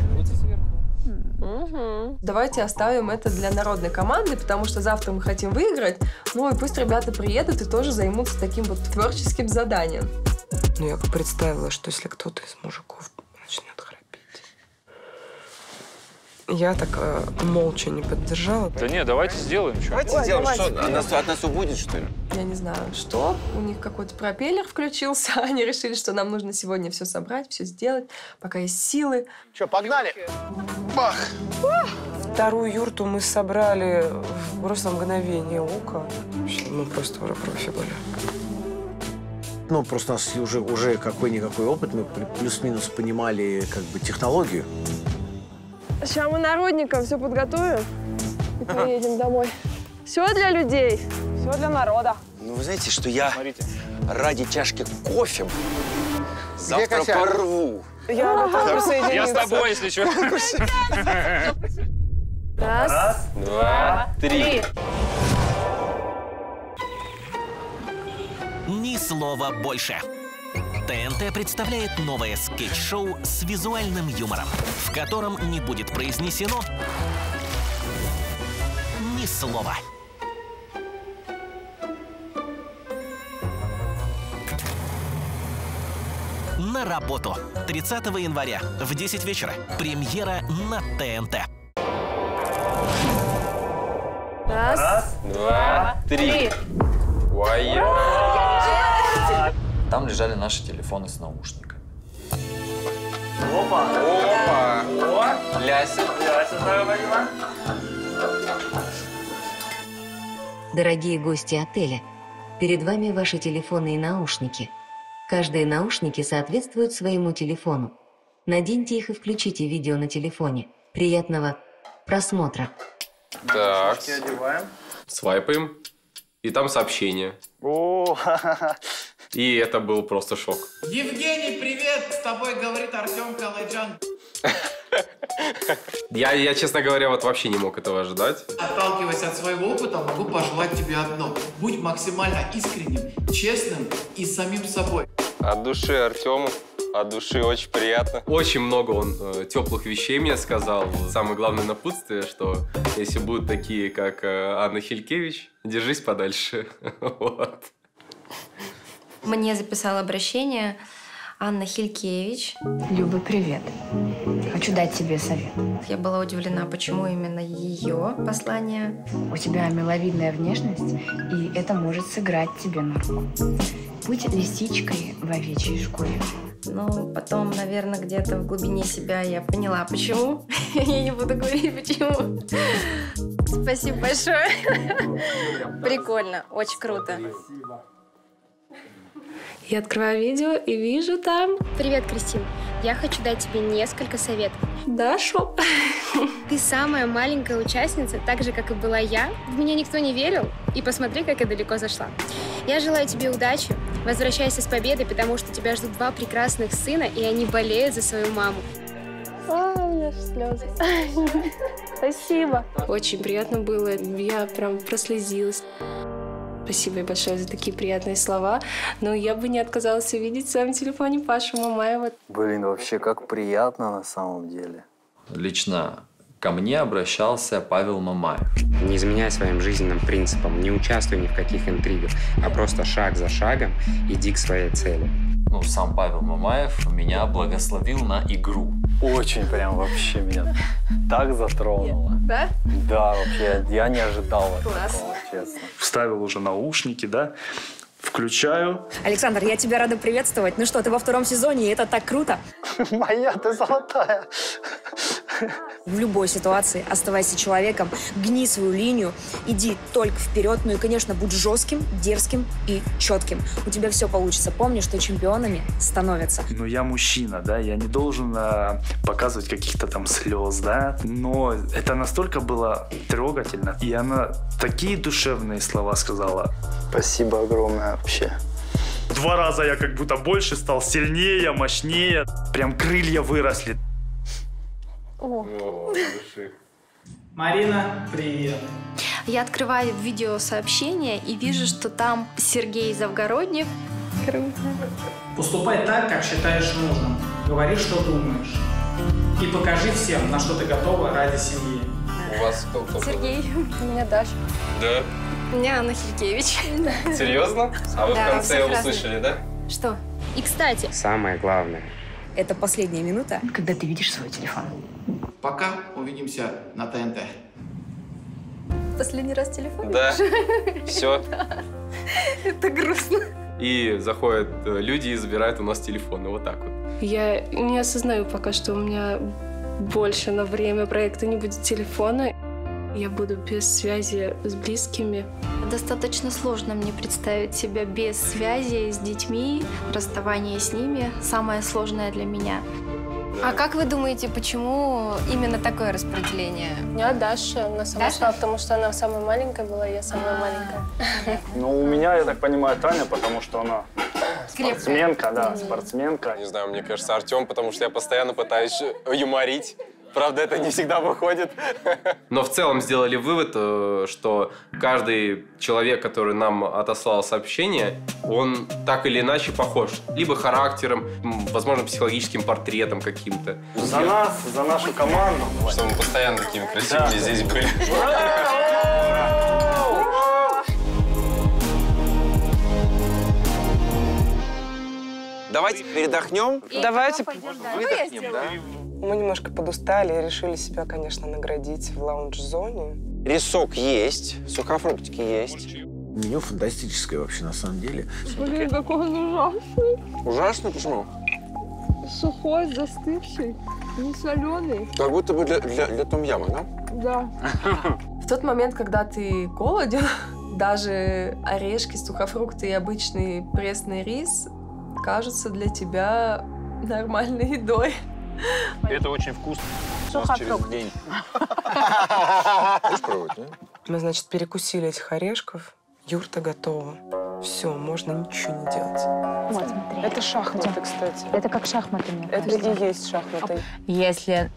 Угу. Давайте оставим это для народной команды, потому что завтра мы хотим выиграть. Ну и пусть ребята приедут и тоже займутся таким вот творческим заданием. Ну, я бы представила, что если кто-то из мужиков начнет храпеть. Я так молча не поддержала. Да не, давайте сделаем что. Давайте сделаем что? От нас убудет, что ли? Я не знаю, что. У них какой-то пропеллер включился. Они решили, что нам нужно сегодня все собрать, все сделать, пока есть силы. Че, погнали? Бах! Вторую юрту мы собрали просто в мгновение ока. Мы просто профи были. Ну, просто у нас уже какой-никакой опыт. Мы плюс-минус понимали как бы технологию. Сейчас мы народникам все подготовим и поедем домой. Все для людей, все для народа. Ну, вы знаете, что я ради чашки кофе завтра порву. Я с тобой, если что. Раз, два, три. Ни слова больше. ТНТ представляет новое скетч-шоу с визуальным юмором, в котором не будет произнесено ни слова. На работу 30 января в 10 вечера. Премьера на ТНТ. Раз, два, три. Там лежали наши телефоны с наушниками. Опа! Опа! О! Ляйсан! Ляйсан! Дорогие гости отеля, перед вами ваши телефоны и наушники. Каждые наушники соответствуют своему телефону. Наденьте их и включите видео на телефоне. Приятного просмотра. Так, одеваем. Свайпаем. И там сообщение. О, ха-ха-ха. И это был просто шок. Евгений, привет! С тобой говорит Артем Калайджан. Я, честно говоря, вот вообще не мог этого ожидать. Отталкиваясь от своего опыта, могу пожелать тебе одно. Будь максимально искренним, честным и самим собой. От души Артему. От души очень приятно. Очень много он теплых вещей мне сказал. Самое главное напутствие, что если будут такие, как Анна Хилькевич, держись подальше. Вот. Мне записал обращение Анна Хилькевич. Люба, привет. Хочу дать тебе совет. Я была удивлена, почему именно ее послание. У тебя миловидная внешность, и это может сыграть тебе на руку. Будь лисичкой в овечьей шкуре. Ну, потом, наверное, где-то в глубине себя я поняла, почему. Я не буду говорить, почему. Спасибо большое. Прикольно, очень круто. Я открываю видео и вижу там... Привет, Кристин. Я хочу дать тебе несколько советов. Дашу? Ты самая маленькая участница, так же, как и была я. В меня никто не верил. И посмотри, как я далеко зашла. Я желаю тебе удачи. Возвращайся с победой, потому что тебя ждут два прекрасных сына, и они болеют за свою маму. А, у меня слезы. Спасибо. Очень приятно было. Я прям прослезилась. Спасибо большое за такие приятные слова. Но я бы не отказалась увидеть в своем телефоне Пашу Мамаева. Блин, вообще как приятно на самом деле. Лично ко мне обращался Павел Мамаев. Не изменяй своим жизненным принципам, не участвуй ни в каких интригах, а просто шаг за шагом иди к своей цели. Ну, сам Павел Мамаев меня благословил на игру. Очень прям вообще меня так затронуло. Да? Да, вообще я не ожидал этого, честно. Вставил уже наушники, да? Включаю. Александр, я тебя рада приветствовать. Ну что, ты во втором сезоне, и это так круто. Моя, ты золотая. в любой ситуации оставайся человеком, гни свою линию, иди только вперед, ну и, конечно, будь жестким, дерзким и четким. У тебя все получится. Помни, что чемпионами становятся. Ну, я мужчина, да, я не должен показывать каких-то там слез, да, но это настолько было трогательно, и она такие душевные слова сказала. Спасибо огромное вообще. В 2 раза я как будто больше стал, сильнее, мощнее. Прям крылья выросли. О, дыши. Марина, привет. Я открываю видеосообщение и вижу, что там Сергей Завгородник. Круто. Поступай так, как считаешь нужным. Говори, что думаешь. И покажи всем, на что ты готова ради семьи. У вас кто-то? Сергей. У меня Даша. Да? У меня Анна Хилькевич. Серьезно? А вы в конце услышали, да? Что? И, кстати... Самое главное. Это последняя минута, когда ты видишь свой телефон. Пока. Увидимся на ТНТ. Последний раз телефон? Да. Все. Это грустно. И заходят люди и забирают у нас телефон. Вот так вот. Я не осознаю пока, что у меня больше на время проекта не будет телефона. Я буду без связи с близкими. Достаточно сложно мне представить себя без связи с детьми, расставание с ними. Самое сложное для меня. Да. А как вы думаете, почему именно такое распределение? У меня Даша, она сама шла, потому что она самая маленькая была, я самая маленькая. Ну, у меня, я так понимаю, Таня, потому что она... Спортсменка, да, спортсменка. Не знаю, мне кажется, Артем, потому что я постоянно пытаюсь юморить. Правда, это не всегда выходит. Но в целом сделали вывод, что каждый человек, который нам отослал сообщение, он так или иначе похож. Либо характером, возможно, психологическим портретом каким-то. За нас, за нашу команду. Что мы постоянно такими красивыми здесь были. Давайте передохнем. Давайте выдохнем, да? Мы немножко подустали и решили себя, конечно, наградить в лаунж-зоне. Рисок есть, сухофруктики есть. Меню фантастическое вообще, на самом деле. Блин, какой он ужасный. Ужасный? Почему? Сухой, застывший, не соленый. Как будто бы для том-яма, да? Да. В тот момент, когда ты голоден, даже орешки, сухофрукты и обычный пресный рис кажутся для тебя нормальной едой. Это очень вкусно. Сухофрукт. Мы, значит, перекусили этих орешков. Юрта готова. Все, можно ничего не делать. Вот, смотри. Это шахматы, кстати. Это как шахматы, мне кажется. Это и есть шахматы. Если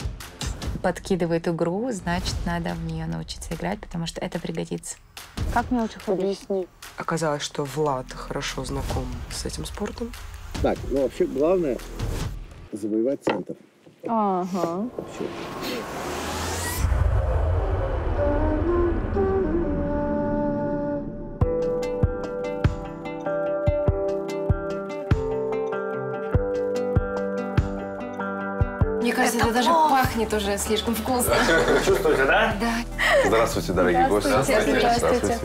подкидывает игру, значит, надо в нее научиться играть, потому что это пригодится. Как мне лучше объяснить? Оказалось, что Влад хорошо знаком с этим спортом. Так, ну вообще главное... завоевать центр. Ага. Все. Мне кажется, это даже пахнет уже слишком вкусно. Чувствуете, да? Да. Здравствуйте, дорогие гости. Здравствуйте. Здравствуйте.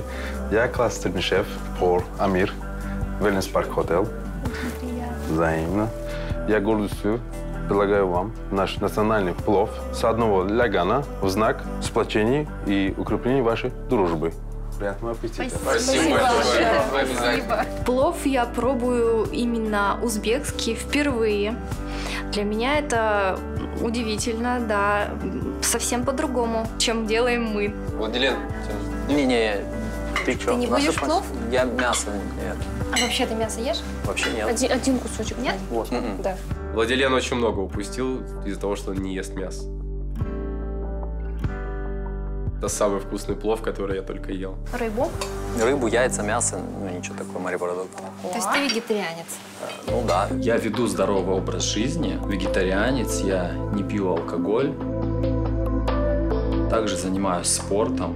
Я классный шеф по Амир, Wellness Park Hotel. Взаимно. Я гордостью предлагаю вам наш национальный плов с одного лягана в знак сплочения и укрепления вашей дружбы. Приятного аппетита. Спасибо. Спасибо. Плов я пробую именно узбекский впервые. Для меня это удивительно, да, совсем по-другому, чем делаем мы. Вот, Елена, не-не, ты что? Ты не будешь плов? Я мясо нет. А вообще ты мясо ешь? Вообще нет. Один кусочек, нет? Вот. Да. Владилен очень много упустил из-за того, что он не ест мясо. Это самый вкусный плов, который я только ел. Рыбу? Рыбу, яйца, мясо, ну ничего такого, морепродукты. То есть ты вегетарианец? Ну да. Я веду здоровый образ жизни, вегетарианец, я не пью алкоголь. Также занимаюсь спортом,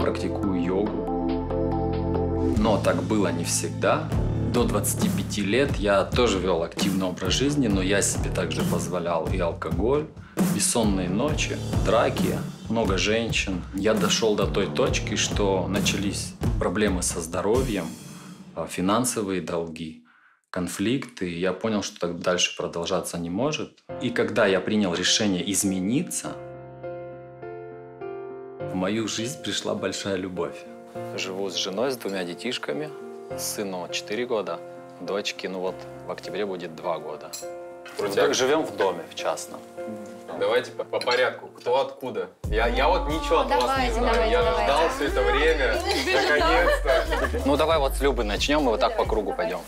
практикую йогу. Но так было не всегда. До 25 лет я тоже вел активный образ жизни, но я себе также позволял и алкоголь, бессонные ночи, драки, много женщин. Я дошел до той точки, что начались проблемы со здоровьем, финансовые долги. конфликт, и я понял, что так дальше продолжаться не может. И когда я принял решение измениться, в мою жизнь пришла большая любовь. Живу с женой, с двумя детишками, сыну 4 года, дочке, ну вот, в октябре будет 2 года. Вроде так живем в доме, в частном. Давайте по порядку. Кто откуда? Я вот ничего от вас не знаю. Я ждал все это время. Наконец-то. Ну давай вот с Любы начнем и вот так по кругу пойдем.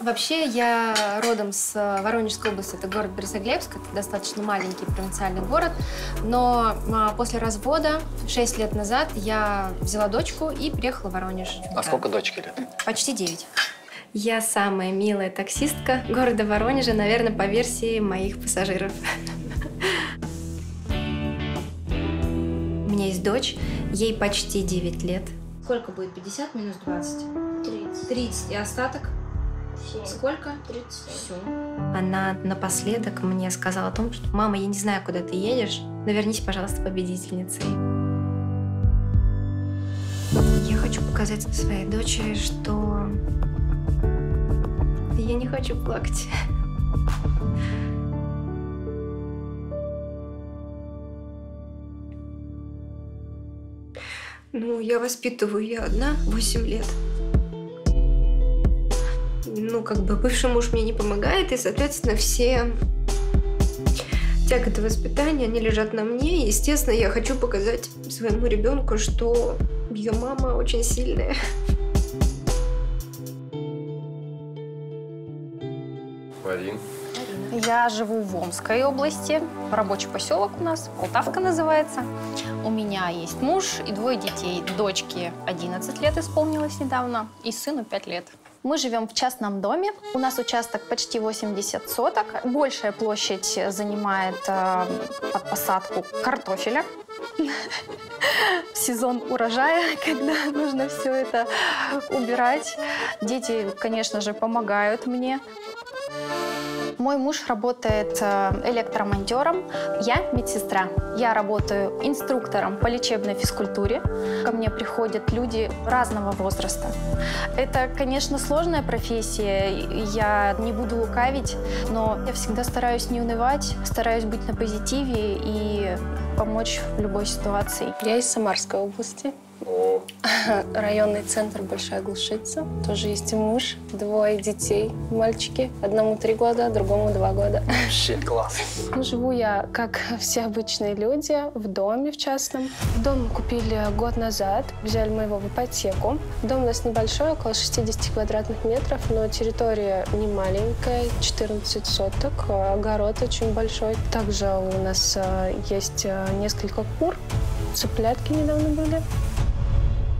Вообще я родом с Воронежской области, это город Борисоглебск, это достаточно маленький провинциальный город, но после развода 6 лет назад я взяла дочку и переехала в Воронеж. А сколько дочке лет? Почти 9. Я самая милая таксистка города Воронежа, наверное, по версии моих пассажиров. У меня есть дочь, ей почти 9 лет. Сколько будет 50 минус 20? 30. 30 и остаток? 7. Сколько? 30. Все. Она напоследок мне сказала о том, что «Мама, я не знаю, куда ты едешь, но вернись, пожалуйста, победительницей». Я хочу показать своей дочери, что я не хочу плакать. Ну, я воспитываю ее одна 8 лет. Ну, как бы бывший муж мне не помогает, и, соответственно, все тяготы воспитания, они лежат на мне. И, естественно, я хочу показать своему ребенку, что ее мама очень сильная. Марин. Я живу в Омской области, рабочий поселок у нас, Полтавка называется. У меня есть муж и 2 детей. Дочке 11 лет исполнилось недавно, и сыну 5 лет. Мы живем в частном доме. У нас участок почти 80 соток. Большая площадь занимает под посадку картофеля. Сезон урожая, когда нужно все это убирать. Дети, конечно же, помогают мне. Мой муж работает электромонтером, я медсестра. Я работаю инструктором по лечебной физкультуре. Ко мне приходят люди разного возраста. Это, конечно, сложная профессия, я не буду лукавить, но я всегда стараюсь не унывать, стараюсь быть на позитиве и помочь в любой ситуации. Я из Самарской области. Районный центр Большая Глушица. Тоже есть и муж, 2 детей, мальчики. Одному 3 года, другому 2 года. Вообще класс. Ну, живу я, как все обычные люди, в доме в частном. Дом мы купили год назад, взяли мы его в ипотеку. Дом у нас небольшой, около 60 квадратных метров, но территория не маленькая, 14 соток, огород очень большой. Также у нас есть несколько кур, цыплятки недавно были.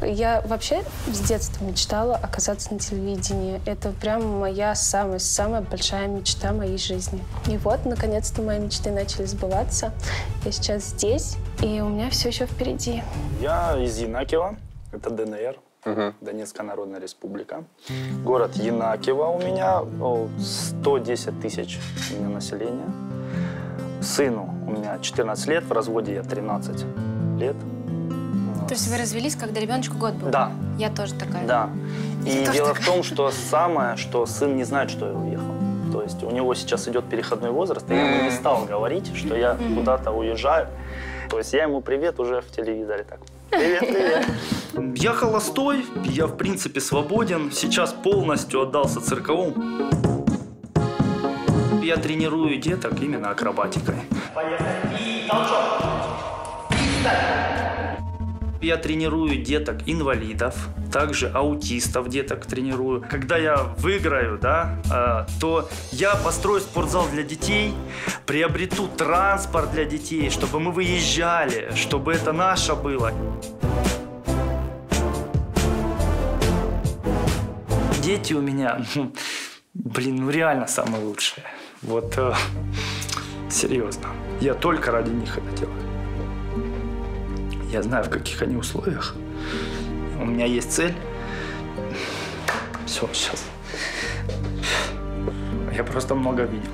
Я вообще с детства мечтала оказаться на телевидении. Это прям моя самая-самая большая мечта моей жизни. И вот, наконец-то, мои мечты начали сбываться. Я сейчас здесь, и у меня все еще впереди. Я из Янакива, это ДНР, Донецкая Народная Республика. Город Янакива у меня, 110 тысяч у меня населения. Сыну у меня 14 лет, в разводе я 13 лет. То есть вы развелись, когда ребеночку год был? Да. Я тоже такая. Да. И дело в том, что самое, что сын не знает, что я уехал. То есть у него сейчас идет переходной возраст, и я ему не стал говорить, что я куда-то уезжаю. То есть я ему привет уже в телевизоре так. Привет, привет. Я холостой, я в принципе свободен. Сейчас полностью отдался цирковому. Я тренирую деток именно акробатикой. Я тренирую деток инвалидов, также аутистов деток тренирую. Когда я выиграю, да, то я построю спортзал для детей, приобрету транспорт для детей, чтобы мы выезжали, чтобы это наше было. Дети у меня, ну реально самые лучшие. Вот серьезно. Я только ради них это делаю. Я знаю, в каких они условиях. У меня есть цель. Все, сейчас. Я просто много видел.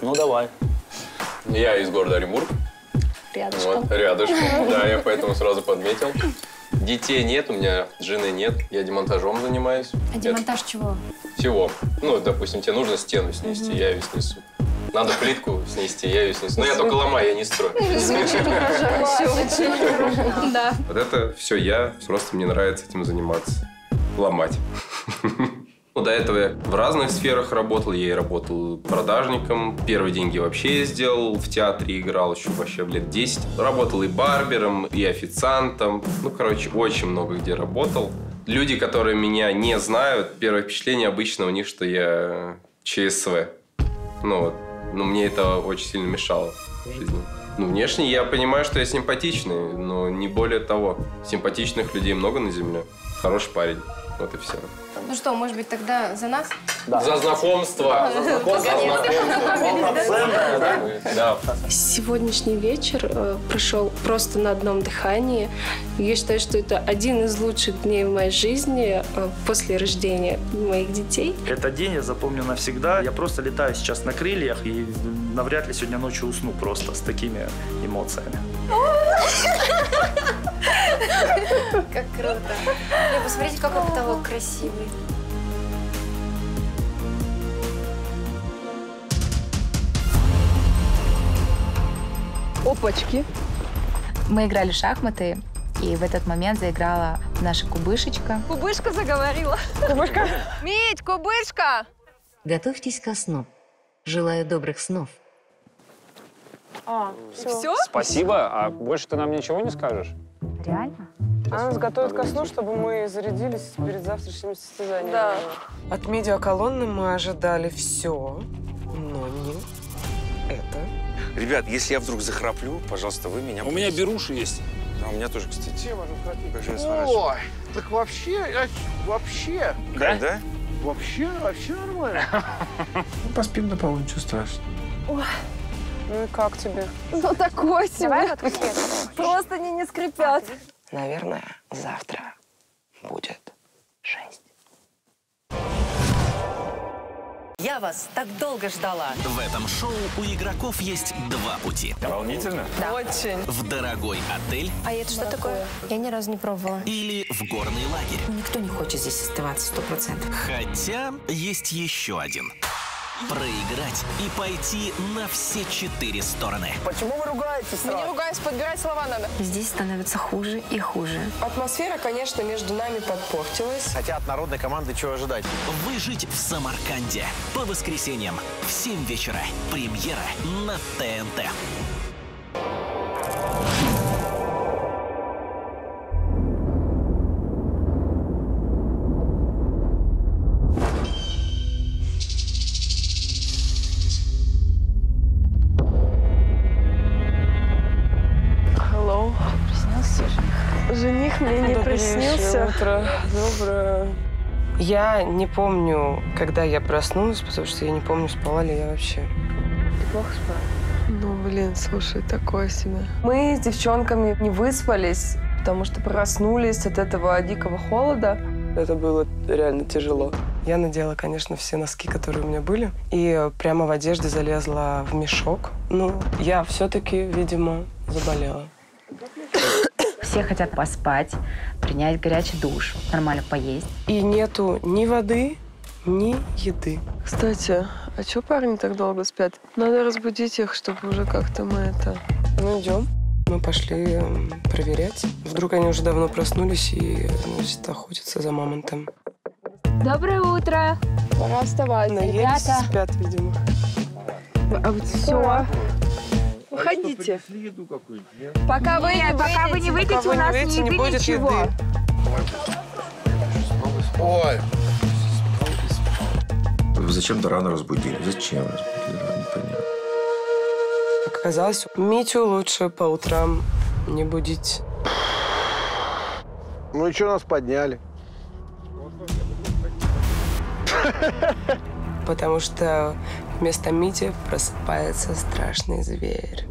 Ну, давай. Я из города Оренбург. рядышком. Вот, рядышком, да, я поэтому сразу подметил. Детей нет, у меня жены нет, я демонтажом занимаюсь. А демонтаж чего? Всего. Ну, допустим, тебе нужно стену снести, я ее снесу. Надо плитку снести, я ее снесу. Но я только ломаю, я не строю. Вот это все я, просто мне нравится этим заниматься. Ломать. До этого я в разных сферах работал. Я и работал продажником. Первые деньги вообще сделал. В театре играл еще вообще лет 10. Работал и барбером, и официантом. Ну, короче, очень много где работал. Люди, которые меня не знают, первое впечатление обычно у них, что я ЧСВ. Ну, вот. Но мне это очень сильно мешало в жизни. Ну, внешне я понимаю, что я симпатичный, но не более того. Симпатичных людей много на земле. Хороший парень. Вот и все. Ну что, может быть, тогда за нас? Да. За знакомство. За знакомство. Сегодняшний вечер прошел просто на одном дыхании. Я считаю, что это один из лучших дней в моей жизни после рождения моих детей. Этот день я запомню навсегда. Я просто летаю сейчас на крыльях и навряд ли сегодня ночью усну просто с такими эмоциями. Как круто. Блин, посмотрите, какой потолок красивый. Опачки. Мы играли в шахматы, и в этот момент заиграла наша кубышечка. Кубышка заговорила. Кубышка. Мить, кубышка! Готовьтесь ко сну. Желаю добрых снов. А, все? Спасибо, а больше ты нам ничего не скажешь? Реально? Она нас готовит ко сну, чтобы мы зарядились перед завтрашним состязанием. Да. От медиаколонны мы ожидали все, но не это. Ребят, если я вдруг захраплю, пожалуйста, вы меня... У меня беруши есть. Да, у меня тоже, кстати. Все можно храпить. Ой, так вообще... Да? Да? Вообще нормально. Поспим до полу, ничего страшного. Ой. Ну и как тебе? Ну такой себе. Просто они не скрипят. Наверное, завтра будет 6. Я вас так долго ждала. В этом шоу у игроков есть два пути. Волнительно? Да. Очень. В дорогой отель. А это что такое? Я ни разу не пробовала. Или в горный лагерь. Никто не хочет здесь оставаться 100%. Хотя есть еще один. Проиграть и пойти на все 4 стороны. Почему вы ругаетесь? Я не ругаюсь, подбирать слова надо. Здесь становится хуже и хуже. Атмосфера, конечно, между нами подпортилась. Хотя от народной команды чего ожидать? Выжить в Самарканде. По воскресеньям в 7 вечера. Премьера на ТНТ. Доброе. Я не помню, когда я проснулась, потому что я не помню, спала ли я вообще. Ты плохо спала? Ну, блин, слушай, такое себе. Мы с девчонками не выспались, потому что проснулись от этого дикого холода. Это было реально тяжело. Я надела, конечно, все носки, которые у меня были, и прямо в одежде залезла в мешок. Ну, я все-таки, видимо, заболела. Все хотят поспать, принять горячий душ, нормально поесть. И нету ни воды, ни еды. Кстати, а чё парни так долго спят? Надо разбудить их, чтобы уже как-то мы это... Ну, идем. Мы пошли проверять. Вдруг они уже давно проснулись и, значит, охотятся за мамонтом. Доброе утро! Пора вставать, ребята. Спят, видимо. А вот все. Выходите. Пока вы не выйдете, у нас не будет еды. Ой. Зачем-то рано разбудили. Зачем разбудили? Непонятно. Как оказалось, Митю лучше по утрам не будить. Ну и что нас подняли? Потому что вместо Мити просыпается страшный зверь.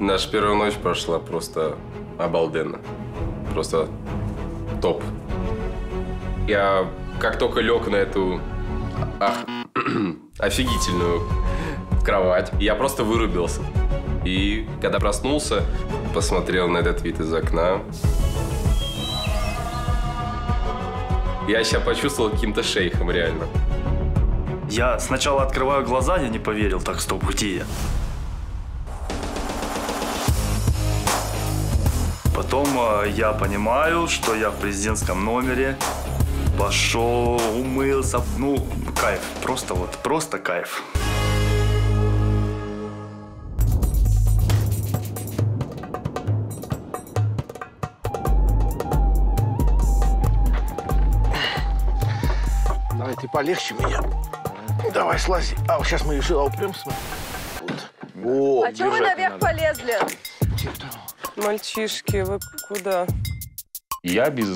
Наша первая ночь прошла просто обалденно. Просто топ. Я как только лег на эту офигительную кровать, я просто вырубился. И когда проснулся, посмотрел на этот вид из окна, я себя почувствовал каким-то шейхом, реально. Я сначала открываю глаза, я не поверил, так, стоп, где я? Потом я понимаю, что я в президентском номере, пошел, умылся, ну, кайф, просто вот, просто кайф. Давай, ты полегче меня. Давай, слази. А, сейчас мы еще упрямся. Вот. О, а чего вы наверх полезли? Мальчишки, вы куда? Я без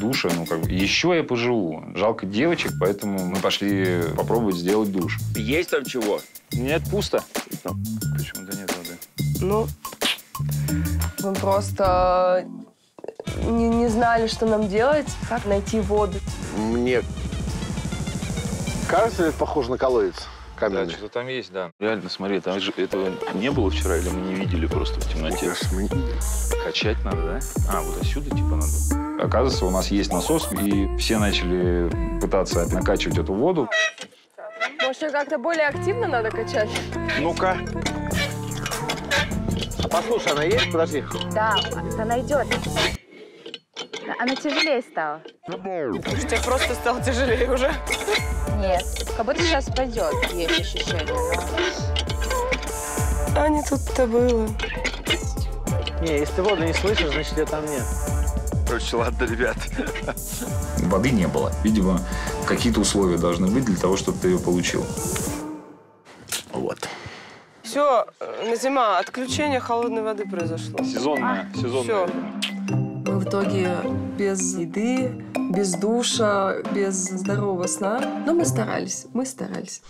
душа, ну как бы, еще я поживу. Жалко девочек, поэтому мы пошли попробовать сделать душ. Есть там чего? Нет, пусто. Почему-то нет воды. Ну, мы просто не знали, что нам делать, как найти воду. Мне кажется, это похоже на колодец. Каменный. Да, что-то там есть, да. Реально, смотри, там же этого не было вчера, или мы не видели просто в темноте? Качать надо, да? А, вот отсюда типа надо. Оказывается, у нас есть насос, и все начали пытаться накачивать эту воду. Может, ее как-то более активно надо качать? Ну-ка. А послушай, она есть? Подожди. Да, она идет. Она тяжелее стала. Тебе просто стало тяжелее уже. Нет, как будто сейчас пойдет, есть ощущение. А не тут-то было. Не, если ты воду не слышишь, значит, ее там нет. Короче, ладно, ребят. Воды не было. Видимо, какие-то условия должны быть для того, чтобы ты ее получил. Вот. Все, Назима, отключение холодной воды произошло. Сезонное. Сезонное. Все. Мы в итоге без еды, без душа, без здорового сна. Но мы старались, мы старались.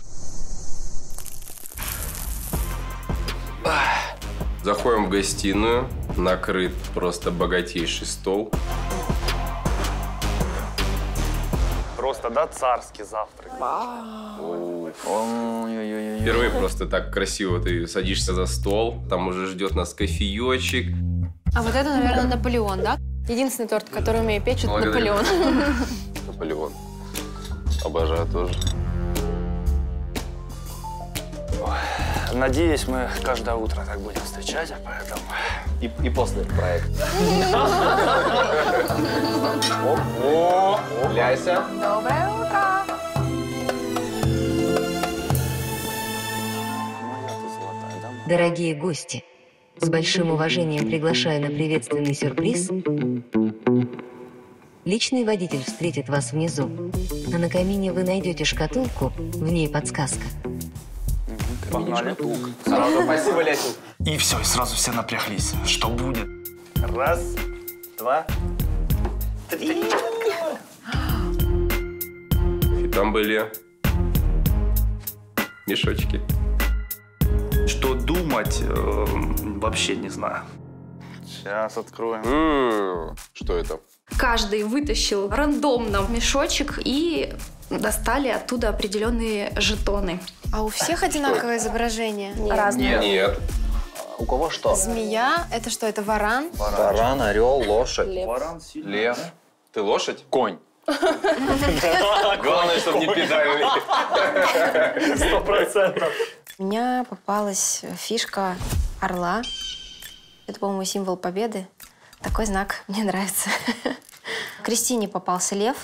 Заходим в гостиную. Накрыт просто богатейший стол. Просто, да, царский завтрак. Впервые просто так красиво ты садишься за стол. Там уже ждет нас кофеечек. А вот это, наверное, Наполеон, да? Единственный торт, который умею печь, это Наполеон. Наполеон. Обожаю тоже. Надеюсь, мы каждое утро так будем встречать, а поэтому... И после проекта. О, Ляйся. Доброе утро. Дорогие гости, с большим уважением приглашаю на приветственный сюрприз. Личный водитель встретит вас внизу, а на камине вы найдете шкатулку, в ней подсказка. Погнали. Сразу, спасибо, Ляйсан. И все, и сразу все напряглись. Что будет? Раз, два, три. И там были мешочки. Что думать, вообще не знаю. Сейчас откроем. Что это? Каждый вытащил рандомно мешочек и достали оттуда определенные жетоны. А у всех одинаковое изображение? Разное. Нет. У кого что? Змея. Это что? Это варан? Варан, орел, лошадь. Лев. Ты лошадь? Конь. Главное, чтобы не педали. 100%. У меня попалась фишка орла. Это, по-моему, символ победы. Такой знак мне нравится. Кристине попался лев,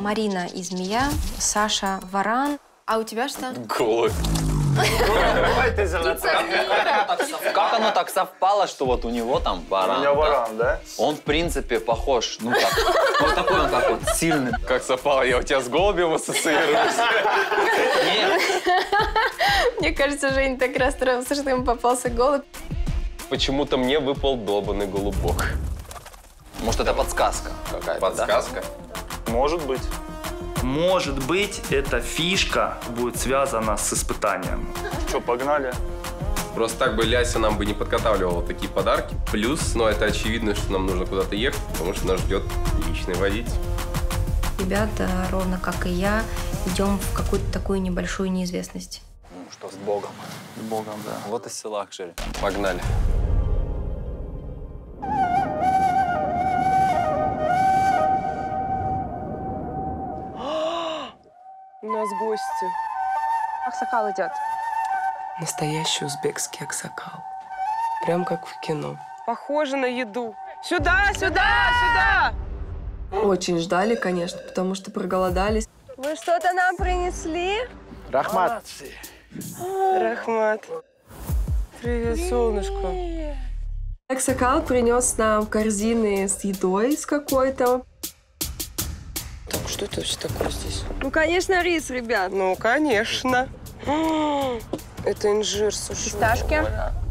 Марина и змея, Саша варан. А у тебя что? Голубь. Как оно так совпало, что вот у него там варан? У него варан, да? Он, в принципе, похож, ну как, вот такой он, как вот, сильный. Как совпало, я у тебя с голубем ассоциируюсь. Нет. Мне кажется, Женя так расстроился, что ему попался голубь. Почему-то мне выпал долбанный голубок. Может, это подсказка какая-то, подсказка? Да? Может быть. Может быть, эта фишка будет связана с испытанием. Что, погнали? Просто так бы Ляйса нам бы не подкатавливала такие подарки. Плюс, но это очевидно, что нам нужно куда-то ехать, потому что нас ждет личный водитель. ребята, ровно как и я, идем в какую-то такую небольшую неизвестность. Ну что, с Богом. С Богом, да. Вот и села Акшери. Погнали. У нас гости. Аксакал идет. Настоящий узбекский аксакал. Прям как в кино. Похоже на еду. Сюда, сюда, сюда! Очень ждали, конечно, потому что проголодались. Вы что-то нам принесли? Рахмат. Рахмат. Привет, солнышко. Аксакал принес нам корзины с едой с какой-то. Так, что это вообще такое здесь? Ну, конечно, рис, ребят. Ну, конечно. Это инжир сушеный. Фисташки.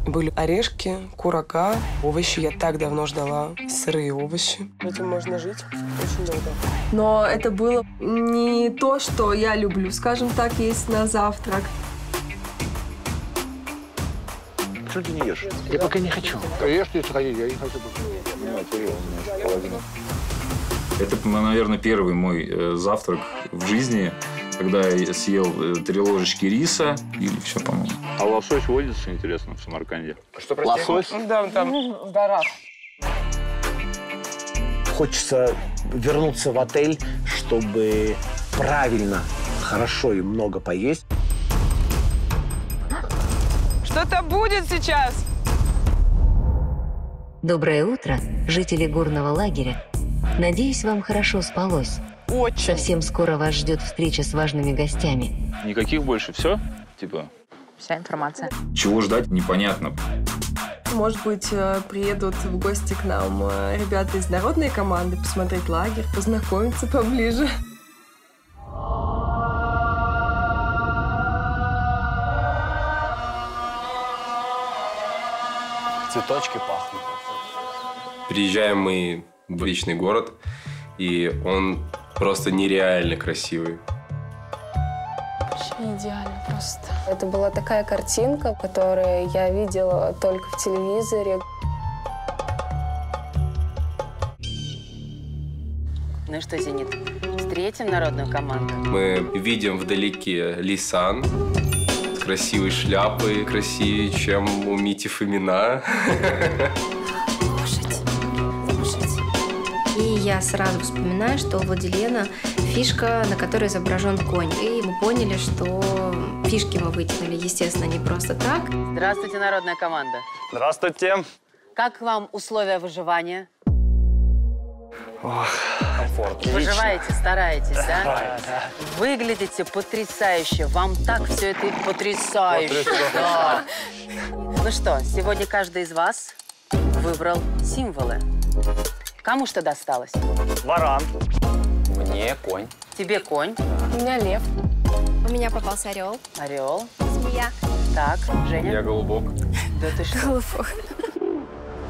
Были орешки, курака, овощи. Я так давно ждала сырые овощи. Этим можно жить очень долго. Но это было не то, что я люблю, скажем так, есть на завтрак. Что ты не ешь? Я пока не хочу. Ешь, ты сходи, я не хочу. Это, наверное, первый мой завтрак в жизни, когда я съел 3 ложечки риса или все, по-моему. А лосось водится, интересно, в Самарканде? Что, прости? Лосось? Да, там, в горах. Хочется вернуться в отель, чтобы правильно, хорошо и много поесть. Что-то будет сейчас! Доброе утро, жители горного лагеря. Надеюсь, вам хорошо спалось. Очень. Совсем скоро вас ждет встреча с важными гостями. Никаких больше, все? Типа? Вся информация. Чего ждать, непонятно. Может быть, приедут в гости к нам ребята из народной команды, посмотреть лагерь, познакомиться поближе. Цветочки пахнут. Приезжаем мы в личный город, и он просто нереально красивый. Вообще идеально просто. Это была такая картинка, которую я видела только в телевизоре. Ну что, Зенит, встретим народную команду? Мы видим вдалеке Ляйсан с красивой шляпой, красивее, чем у Мити Фомина. Я сразу вспоминаю, что у Владилена фишка, на которой изображен конь. И мы поняли, что фишки мы вытянули, естественно, не просто так. Здравствуйте, народная команда. Здравствуйте. Как вам условия выживания? Ох, комфорт. Выживаете, стараетесь, да? Да? Выглядите потрясающе. Вам так все это потрясающе. Да. Ну что, сегодня каждый из вас выбрал символы. Кому что досталось? Варан. Мне конь. Тебе конь. Да. У меня лев. У меня попался орел. Орел. Змея. Так, Женя. Я голубок. Да ты что? Голубок.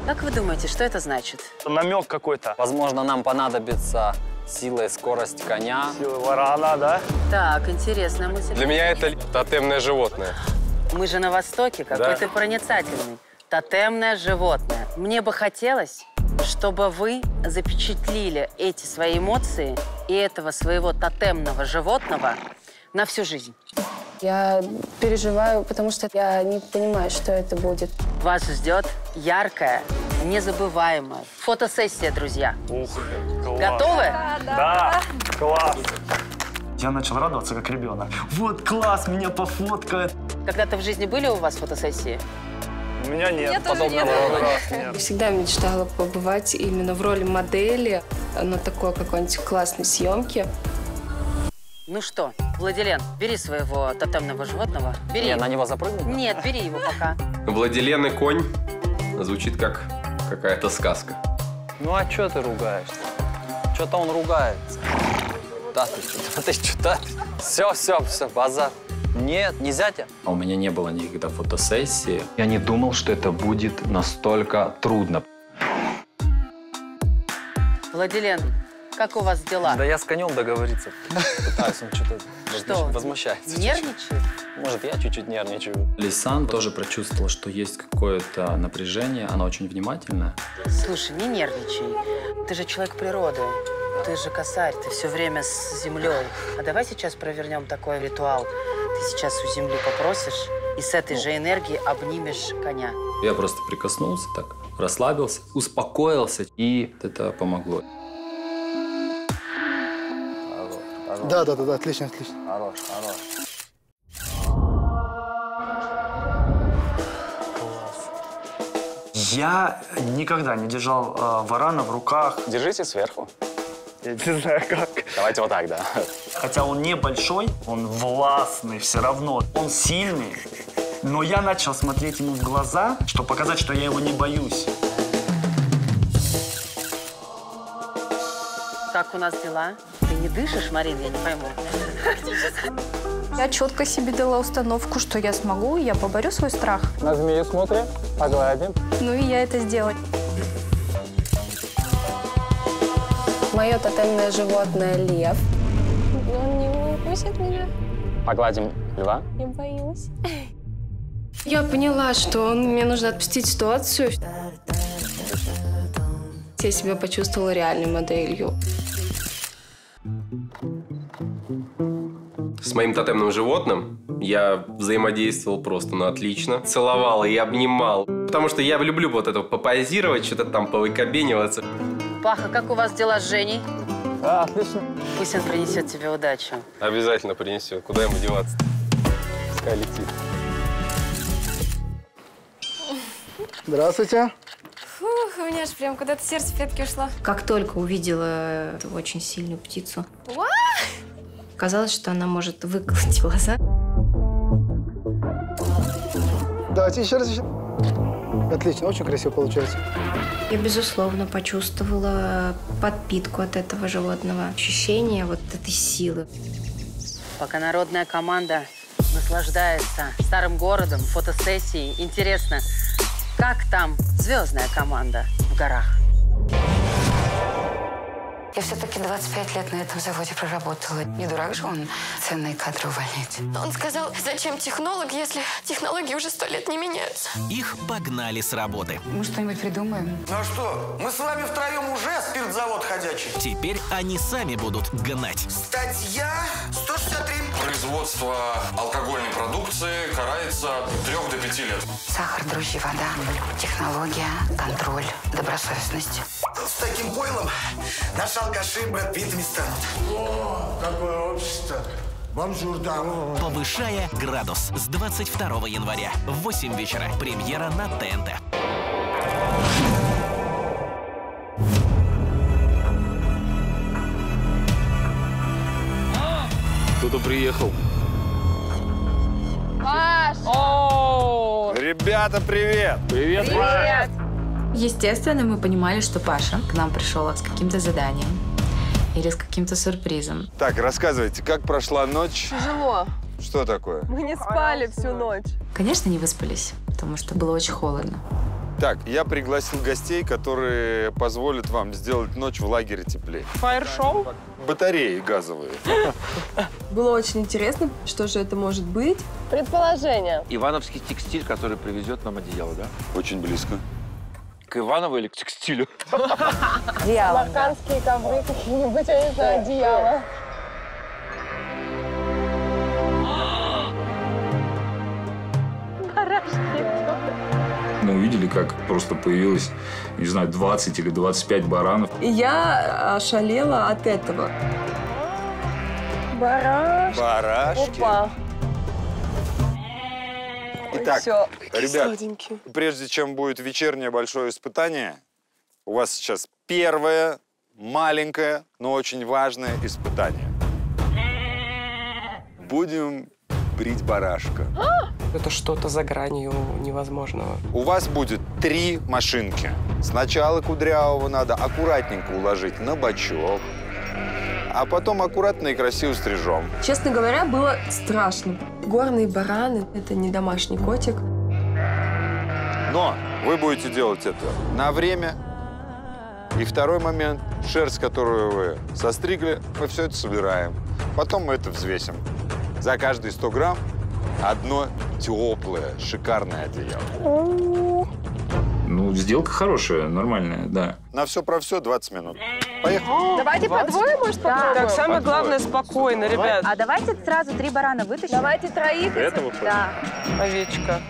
Как вы думаете, что это значит? Намек какой-то. Возможно, нам понадобится сила и скорость коня. Сила варана, да? Так, интересная мысль. Для меня это тотемное животное. Мы же на Востоке, какой ты проницательный. Тотемное животное. Мне бы хотелось, чтобы вы запечатлили эти свои эмоции и этого своего тотемного животного на всю жизнь. Я переживаю, потому что я не понимаю, что это будет. Вас ждет яркая, незабываемая фотосессия, друзья. Ух, класс. Готовы? Да, да. Да, класс. Я начал радоваться, как ребенок. Вот, класс, меня пофоткают. Когда-то в жизни были у вас фотосессии? У меня нет подобного. Я всегда мечтала побывать именно в роли модели на такой какой-нибудь классной съемке. Ну что, Владилен, бери своего тотемного животного. Бери. Я на него запрыгну? Нет, бери его пока. Владилен и конь звучит как какая-то сказка. Ну а что ты ругаешься? Что-то он ругается. Все, базар. Нет, нельзя тебе. А у меня не было никогда фотосессии. Я не думал, что это будет настолько трудно. Владилен, как у вас дела? Да я с конем договориться пытаюсь, он что-то возмущается. Нервничает? Может, я чуть-чуть нервничаю. Ляйсан тоже прочувствовала, что есть какое-то напряжение. Она очень внимательная. Слушай, не нервничай. Ты же человек природы. Ты же косарь, ты все время с землей. А давай сейчас провернем такой ритуал. Ты сейчас у земли попросишь и с этой же энергией обнимешь коня. Я просто прикоснулся так, расслабился, успокоился, и это помогло. Да, отлично. Хорош. Я никогда не держал варана в руках. Держите сверху. Я не знаю как. Давайте вот так, да. Хотя он небольшой, он властный все равно. Он сильный. Но я начал смотреть ему в глаза, чтобы показать, что я его не боюсь. Как у нас дела? Ты не дышишь, Марин? Я не пойму. Я четко себе дала установку, что я смогу, я поборю свой страх. На змею смотрим, погладим. Ну и я это сделаю. Мое тотемное животное – лев. Он не укусит меня. Погладим льва. Я боюсь. Я поняла, что мне нужно отпустить ситуацию. Я себя почувствовала реальной моделью. С моим тотемным животным я взаимодействовал просто на отлично. Целовал и обнимал. Потому что я люблю вот это попозировать, что-то там повыкобениваться. Паха, как у вас дела с Женей? А, отлично. Пусть он принесет тебе удачу. Обязательно принесет. Куда ему деваться? Пускай летит. Здравствуйте. Фух, у меня аж прям куда-то сердце в пятки ушло. Как только увидела эту очень сильную птицу, казалось, что она может выколоть глаза. Давайте еще раз. Отлично, очень красиво получается. Я, безусловно, почувствовала подпитку от этого животного. Ощущение вот этой силы. Пока народная команда наслаждается старым городом, фотосессией, интересно, как там звездная команда в горах? Я все-таки 25 лет на этом заводе проработала. Не дурак же он ценные кадры увольнять. Он сказал, зачем технолог, если технологии уже 100 лет не меняются. Их погнали с работы. Мы что-нибудь придумаем. Ну а что, мы с вами втроем уже спиртзавод ходячий. Теперь они сами будут гнать. Статья 163. Производство алкогольной продукции карается 3 до 5 лет. Сахар, дрожжи, вода, технология, контроль, добросовестность. С таким пойлом наша алкаши братвитами станут. О, какое общество! Бонжур, да. Повышая градус с 22 января в 8 вечера. Премьера на ТНТ. Кто-то приехал. Паш! О! Ребята, привет! Привет, Паш! Естественно, мы понимали, что Паша к нам пришел с каким-то заданием или с каким-то сюрпризом. Так, рассказывайте, как прошла ночь? Тяжело. Что такое? Мы не спали всю ночь. Конечно, не выспались, потому что было очень холодно. Так, я пригласил гостей, которые позволят вам сделать ночь в лагере теплее. Фаер-шоу? Батареи газовые. Было очень интересно, что же это может быть. Предположение. Ивановский текстиль, который привезет нам одеяло, да? Очень близко. К Иванову или к текстилю? Одеяло. Самаркандские ковры какие-нибудь, я не знаю, одеяло. Мы увидели, как просто появилось, не знаю, 20 или 25 баранов. И я ошалела от этого. Барашки. Барашки. Опа. Итак, все. Ребят, прежде чем будет вечернее большое испытание, у вас сейчас первое маленькое, но очень важное испытание. Будем брить барашка. Это что-то за гранью невозможного. У вас будет 3 машинки. Сначала кудрявого надо аккуратненько уложить на бочок, а потом аккуратно и красиво стрижем. Честно говоря, было страшно. Горные бараны – это не домашний котик. Но вы будете делать это на время. И второй момент – шерсть, которую вы состригли, мы все это собираем. Потом мы это взвесим. За каждые 100 грамм одно теплое, шикарное одеяло. Ну, сделка хорошая, нормальная, да. На все про все 20 минут. Поехали. Давайте по двое, может, попробуем? Так, самое главное, спокойно, ребят. А давайте сразу три барана вытащим. Давайте троих. Это выходит? Да. Овечка.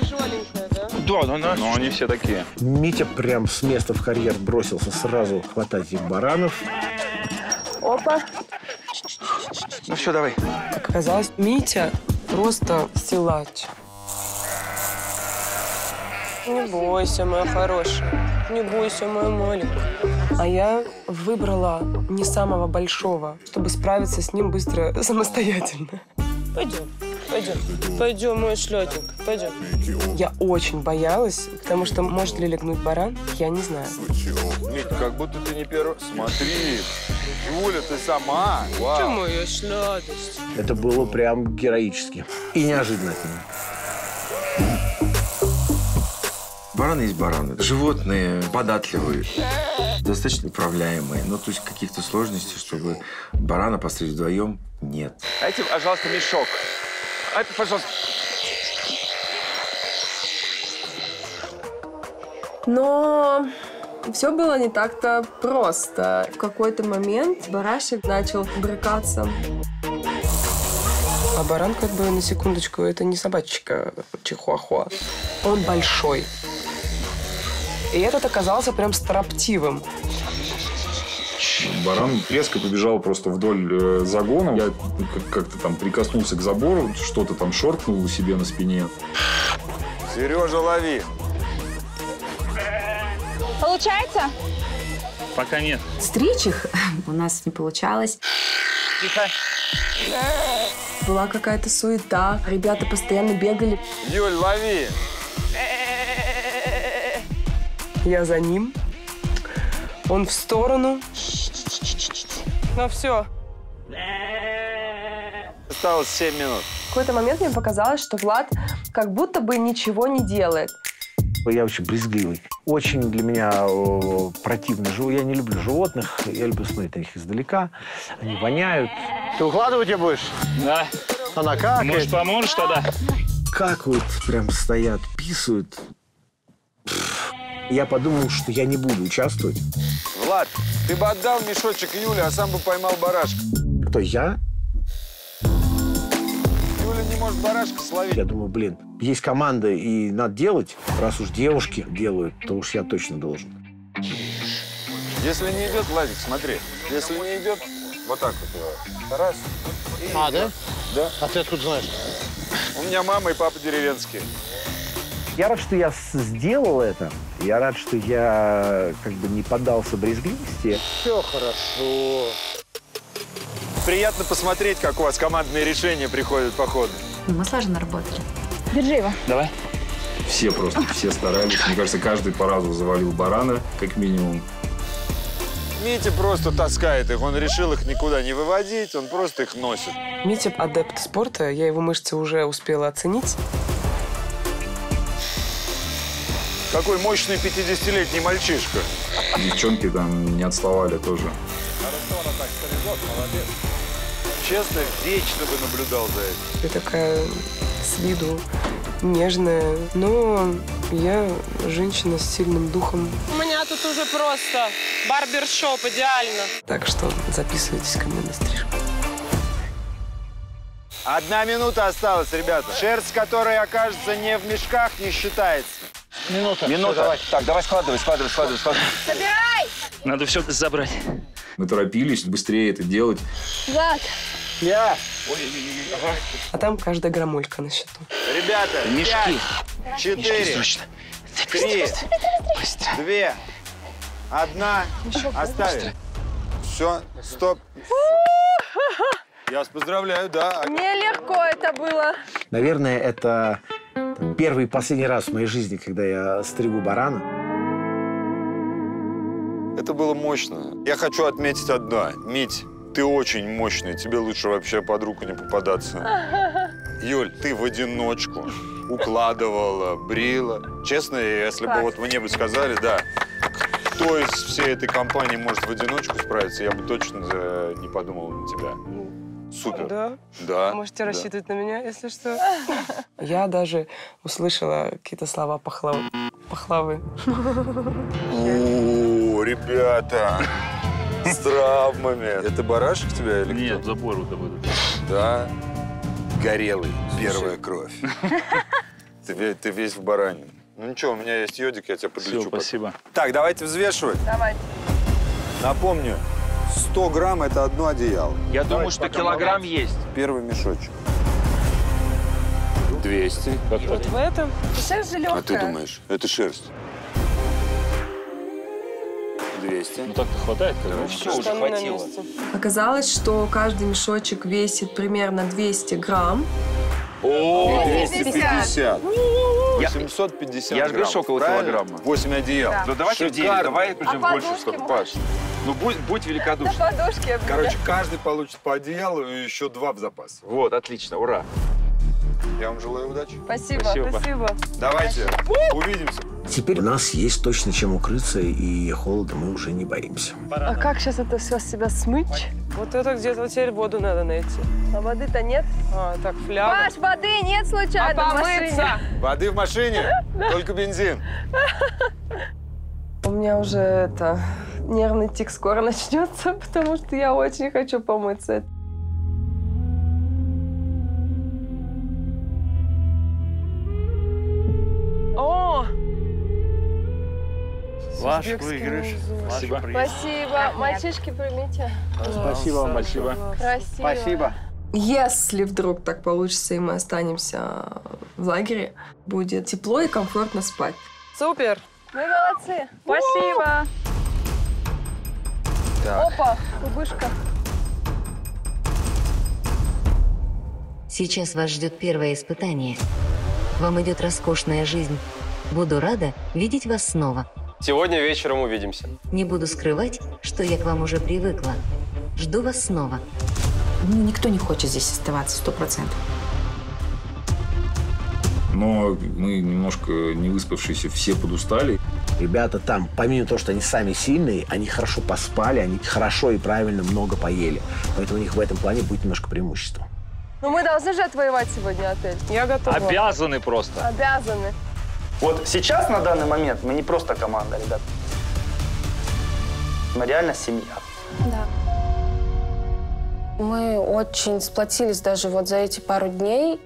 Тяжеленькая, да? Да, но они все такие. Митя прям с места в карьер бросился сразу хватать их баранов. Опа. Ну все, давай. Как оказалось, Митя просто силач. Не бойся, моя хорошая. Не бойся, моя маленькая. А я выбрала не самого большого, чтобы справиться с ним быстро, самостоятельно. Пойдем. Пойдем, мой шлетик, пойдем. Я очень боялась, потому что может ли легнуть баран, я не знаю. Митя, как будто ты не первый. Смотри, Юля, ты сама. Ты моя шлетость. Это было прям героически и неожиданно. Бараны есть бараны. Животные податливые, достаточно управляемые. Ну, то есть каких-то сложностей, чтобы барана пострелить вдвоем, нет. Дайте, пожалуйста, мешок. Это, пожалуйста. Но все было не так-то просто. В какой-то момент барашек начал брыкаться. А баран, как бы, на секундочку, это не собачка чихуахуа. Он большой. И этот оказался прям строптивым. Баран резко побежал просто вдоль загона. Я как-то там прикоснулся к забору, что-то там шоркнул у себя на спине. Сережа, лови. Получается? Пока нет. Стричь их у нас не получалось. Тихо. Была какая-то суета. Ребята постоянно бегали. Юль, лови. Я за ним. Он в сторону. Ну все. Осталось 7 минут. В какой-то момент мне показалось, что Влад как будто бы ничего не делает. Я очень брезгливый. Очень для меня противно. Я не люблю животных. Я люблю смотреть на них издалека. Они воняют. Ты укладывать ее будешь? Да. Она как? Может, поможешь тогда? Как вот прям стоят, писают. Я подумал, что я не буду участвовать. Влад, ты бы отдал мешочек Юле, а сам бы поймал барашка. Кто, я? Юля не может барашка словить. Я думаю, блин, есть команда и надо делать. Раз уж девушки делают, то уж я точно должен. Если не идет, Владик, смотри. Если не идет, вот так вот. Раз. А, да? Да. А ты откуда знаешь? У меня мама и папа деревенские. Я рад, что я сделал это. Я рад, что я как бы не поддался брезгливости. Все хорошо. Приятно посмотреть, как у вас командные решения приходят по ходу. Ну, мы слаженно работали. Держи его. Давай. Все просто, все старались. Мне кажется, каждый по разу завалил барана, как минимум. Митя просто таскает их. Он решил их никуда не выводить, он просто их носит. Митя адепт спорта. Я его мышцы уже успела оценить. Какой мощный 50-летний мальчишка. Девчонки там не отставали тоже. Хорошо, она так, старикот, молодец. Честно, вечно бы наблюдал за этим. Ты такая с виду нежная, но я женщина с сильным духом. У меня тут уже просто барбершоп, идеально. Так что записывайтесь ко мне на стрижку. 1 минута осталась, ребята. Шерсть, которая окажется не в мешках, не считается. Минута. Минута. Все, давай. Так, давай складывай. Собирай! Надо все забрать. Мы торопились быстрее это делать. Влад. Я. А там каждая граммулька на счету. Ребята, мешки. 4, 3, 2, 1. Оставили. Все, стоп. Я вас поздравляю, да. Мне легко это было. Наверное, это... Первый и последний раз в моей жизни, когда я стригу барана. Это было мощно. Я хочу отметить одно. Мить, ты очень мощный. Тебе лучше вообще под руку не попадаться. Юль, ты в одиночку укладывала, брила. Честно, если бы вот мне бы сказали, да, кто из всей этой компании может в одиночку справиться, я бы точно не подумал на тебя. Супер. Да? Да. Можете рассчитывать на меня, если что. Я даже услышала какие-то слова похвалы. пахлавы. О, ребята, с травмами. Это барашек тебя или кто? Нет, запор вот об этом. Да. Горелый. Первая кровь. Ты весь в баране. Ну ничего, у меня есть йодик, я тебя подлечу. Все, спасибо. Так, давайте взвешивать. Давайте. Напомню, 100 грамм – это одно одеяло. Я думаю, что килограмм есть. Первый мешочек. 200. Как вот в этом. Шерсть же легкая. А ты думаешь, это шерсть? 200. Ну так-то хватает, короче. Все, уже хватило. Оказалось, что каждый мешочек весит примерно 200 грамм. О, 250. 850 грамм. Я же говорю, около килограмма. 8 одеял. Да. Ну, давайте в 9, давай уже больше, чтобы Паш. Ну, будь великодушен. Да, подушки. Короче, каждый получит по одеялу и еще 2 в запас. Вот, отлично, ура. Я вам желаю удачи. Спасибо, спасибо. Давайте, увидимся. Теперь у нас есть точно чем укрыться, и холода мы уже не боимся. А как сейчас это все с себя смыть? Вот это где-то теперь воду надо найти. А воды-то нет? А, так, фляга. Паш, воды нет случайно? А помыться? Воды в машине, только бензин. У меня уже это нервный тик скоро начнется, потому что я очень хочу помыться. Ваш выигрыш. Спасибо. Спасибо. Мальчишки, примите. Спасибо вам большое. Красиво. Спасибо. Если вдруг так получится, и мы останемся в лагере, будет тепло и комфортно спать. Супер. Вы молодцы. Спасибо. Так. Опа, кубышка. Сейчас вас ждет первое испытание. Вам идет роскошная жизнь. Буду рада видеть вас снова. Сегодня вечером увидимся. Не буду скрывать, что я к вам уже привыкла. Жду вас снова. Ну, никто не хочет здесь оставаться 100%. Но мы немножко не выспавшиеся, все подустали. Ребята там, помимо того, что они сами сильные, они хорошо поспали, они хорошо и правильно много поели. Поэтому у них в этом плане будет немножко преимущество. Но мы должны же отвоевать сегодня отель. Я готова. Обязаны просто. Обязаны. Вот сейчас, на данный момент, мы не просто команда, ребят. Мы реально семья. Да. Мы очень сплотились даже вот за эти пару дней.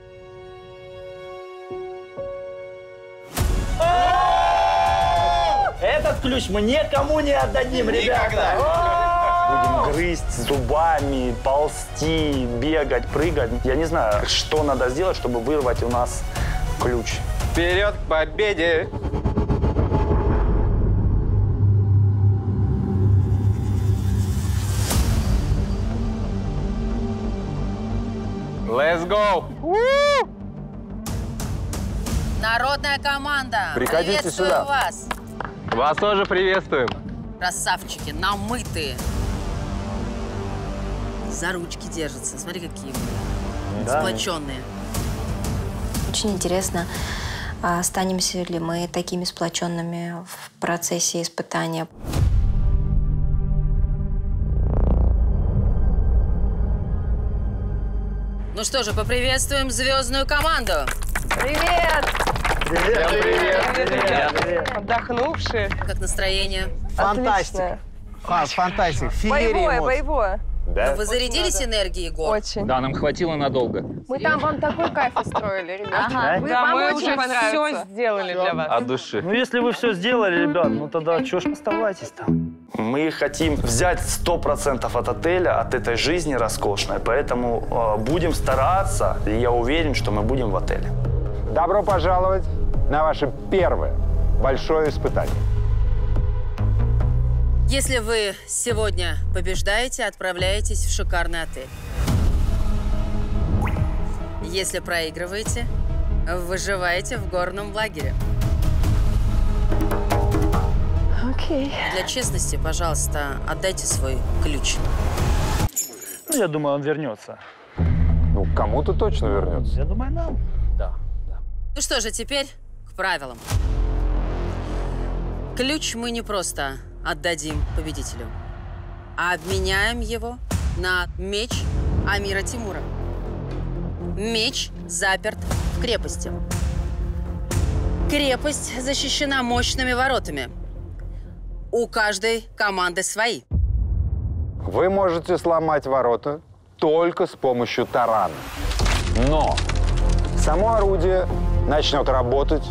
Этот ключ мы никому не отдадим, ребята. Будем грызть зубами, ползти, бегать, прыгать. Я не знаю, что надо сделать, чтобы вырвать у нас ключ. Вперед к победе! Let's go! Народная команда! Приходите сюда! Вас! Вас тоже приветствуем! Красавчики, намытые! За ручки держатся, смотри, какие мы! Да. Сплоченные! Очень интересно. А останемся ли мы такими сплоченными в процессе испытания? Ну что же, поприветствуем звездную команду. Привет! Привет! Привет! Привет! Привет! Отдохнувшие. Как настроение? Фантастика. Фантастика. Боевое, боевое. Да? Вы зарядились энергией, Егор? Очень. Да, нам хватило надолго. Мы там вам такой кайф устроили, ребят. Ага. Да, мы уже все сделали для вас. От души. Ну, если вы все сделали, ребят, ну тогда чего ж оставайтесь там. Мы хотим взять 100% от отеля, от этой жизни роскошной, поэтому будем стараться, и я уверен, что мы будем в отеле. Добро пожаловать на ваше первое большое испытание. Если вы сегодня побеждаете, отправляетесь в шикарный отель. Если проигрываете, выживаете в горном лагере. Окей. Для честности, пожалуйста, отдайте свой ключ. Ну, я думаю, он вернется. Ну, кому-то точно вернется. Я думаю, нам. Да, да. Ну что же, теперь к правилам. Ключ мы не просто отдадим победителю, а обменяем его на меч Амира Тимура. Меч заперт в крепости. Крепость защищена мощными воротами. У каждой команды свои. Вы можете сломать ворота только с помощью тарана. Но само орудие начнет работать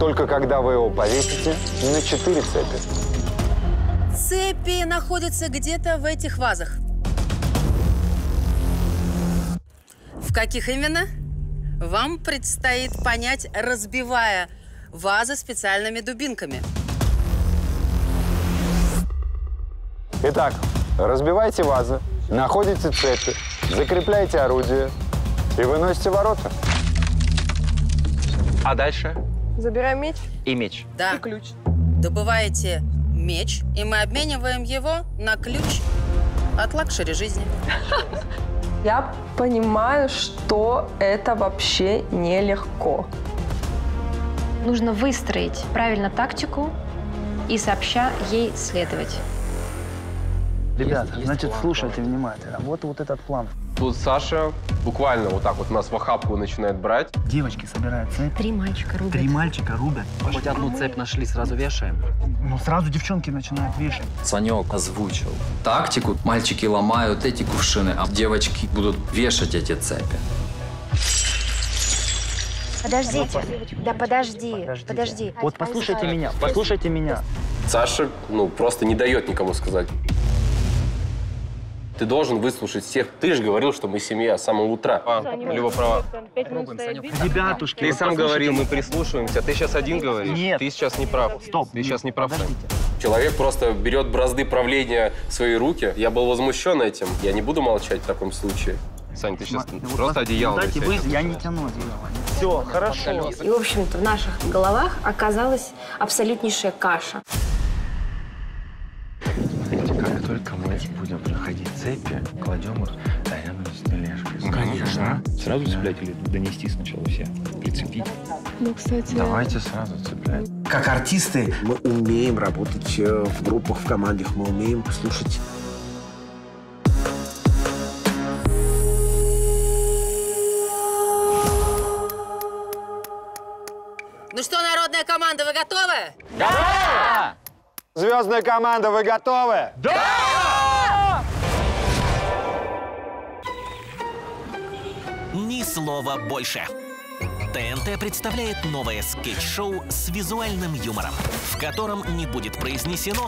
только когда вы его повесите на 4 цепи. Цепи находятся где-то в этих вазах. В каких именно? Вам предстоит понять, разбивая вазы специальными дубинками. Итак, разбивайте вазы, находите цепи, закрепляйте орудие и выносите ворота. А дальше? Забираем меч. И меч. Да. И ключ. Добываете меч, и мы обмениваем его на ключ от лакшери жизни. Я понимаю, что это вообще нелегко. Нужно выстроить правильно тактику и сообща ей следовать. Ребята, значит, слушайте внимательно. Вот этот план. Тут Саша буквально вот так вот нас в охапку начинает брать. Девочки собирают цепь. 3 мальчика рубят. 3 мальчика рубят. Хоть одну цепь нашли, сразу вешаем. Ну, сразу девчонки начинают вешать. Санек озвучил тактику. Мальчики ломают эти кувшины, а девочки будут вешать эти цепи. Подождите. Да подожди. Вот послушайте меня, послушайте меня. Саша, ну, просто не дает никому сказать. Ты должен выслушать всех. Ты же говорил, что мы семья с самого утра. Люба права. Ребятушки, ты сам говорил, мы прислушиваемся. Ты сейчас один говоришь? Нет. Ты сейчас не прав. Стоп. Ты сейчас не прав. Человек просто берет бразды правления в свои руки. Я был возмущен этим. Я не буду молчать в таком случае. Сань, ты сейчас просто одеяло. Я не тяну одеяло. Все, хорошо. И, в общем-то, в наших головах оказалась абсолютнейшая каша. Только мы будем проходить цепи, кладем их рядом с тележкой. Ну, конечно. Сразу цеплять или донести сначала все? Прицепить? Ну, кстати... Давайте сразу цеплять. Как артисты мы умеем работать в группах, в командах, мы умеем слушать. Ну что, народная команда, вы готовы? Да! Звездная команда, вы готовы? Да! Ни слова больше. ТНТ представляет новое скетч-шоу с визуальным юмором, в котором не будет произнесено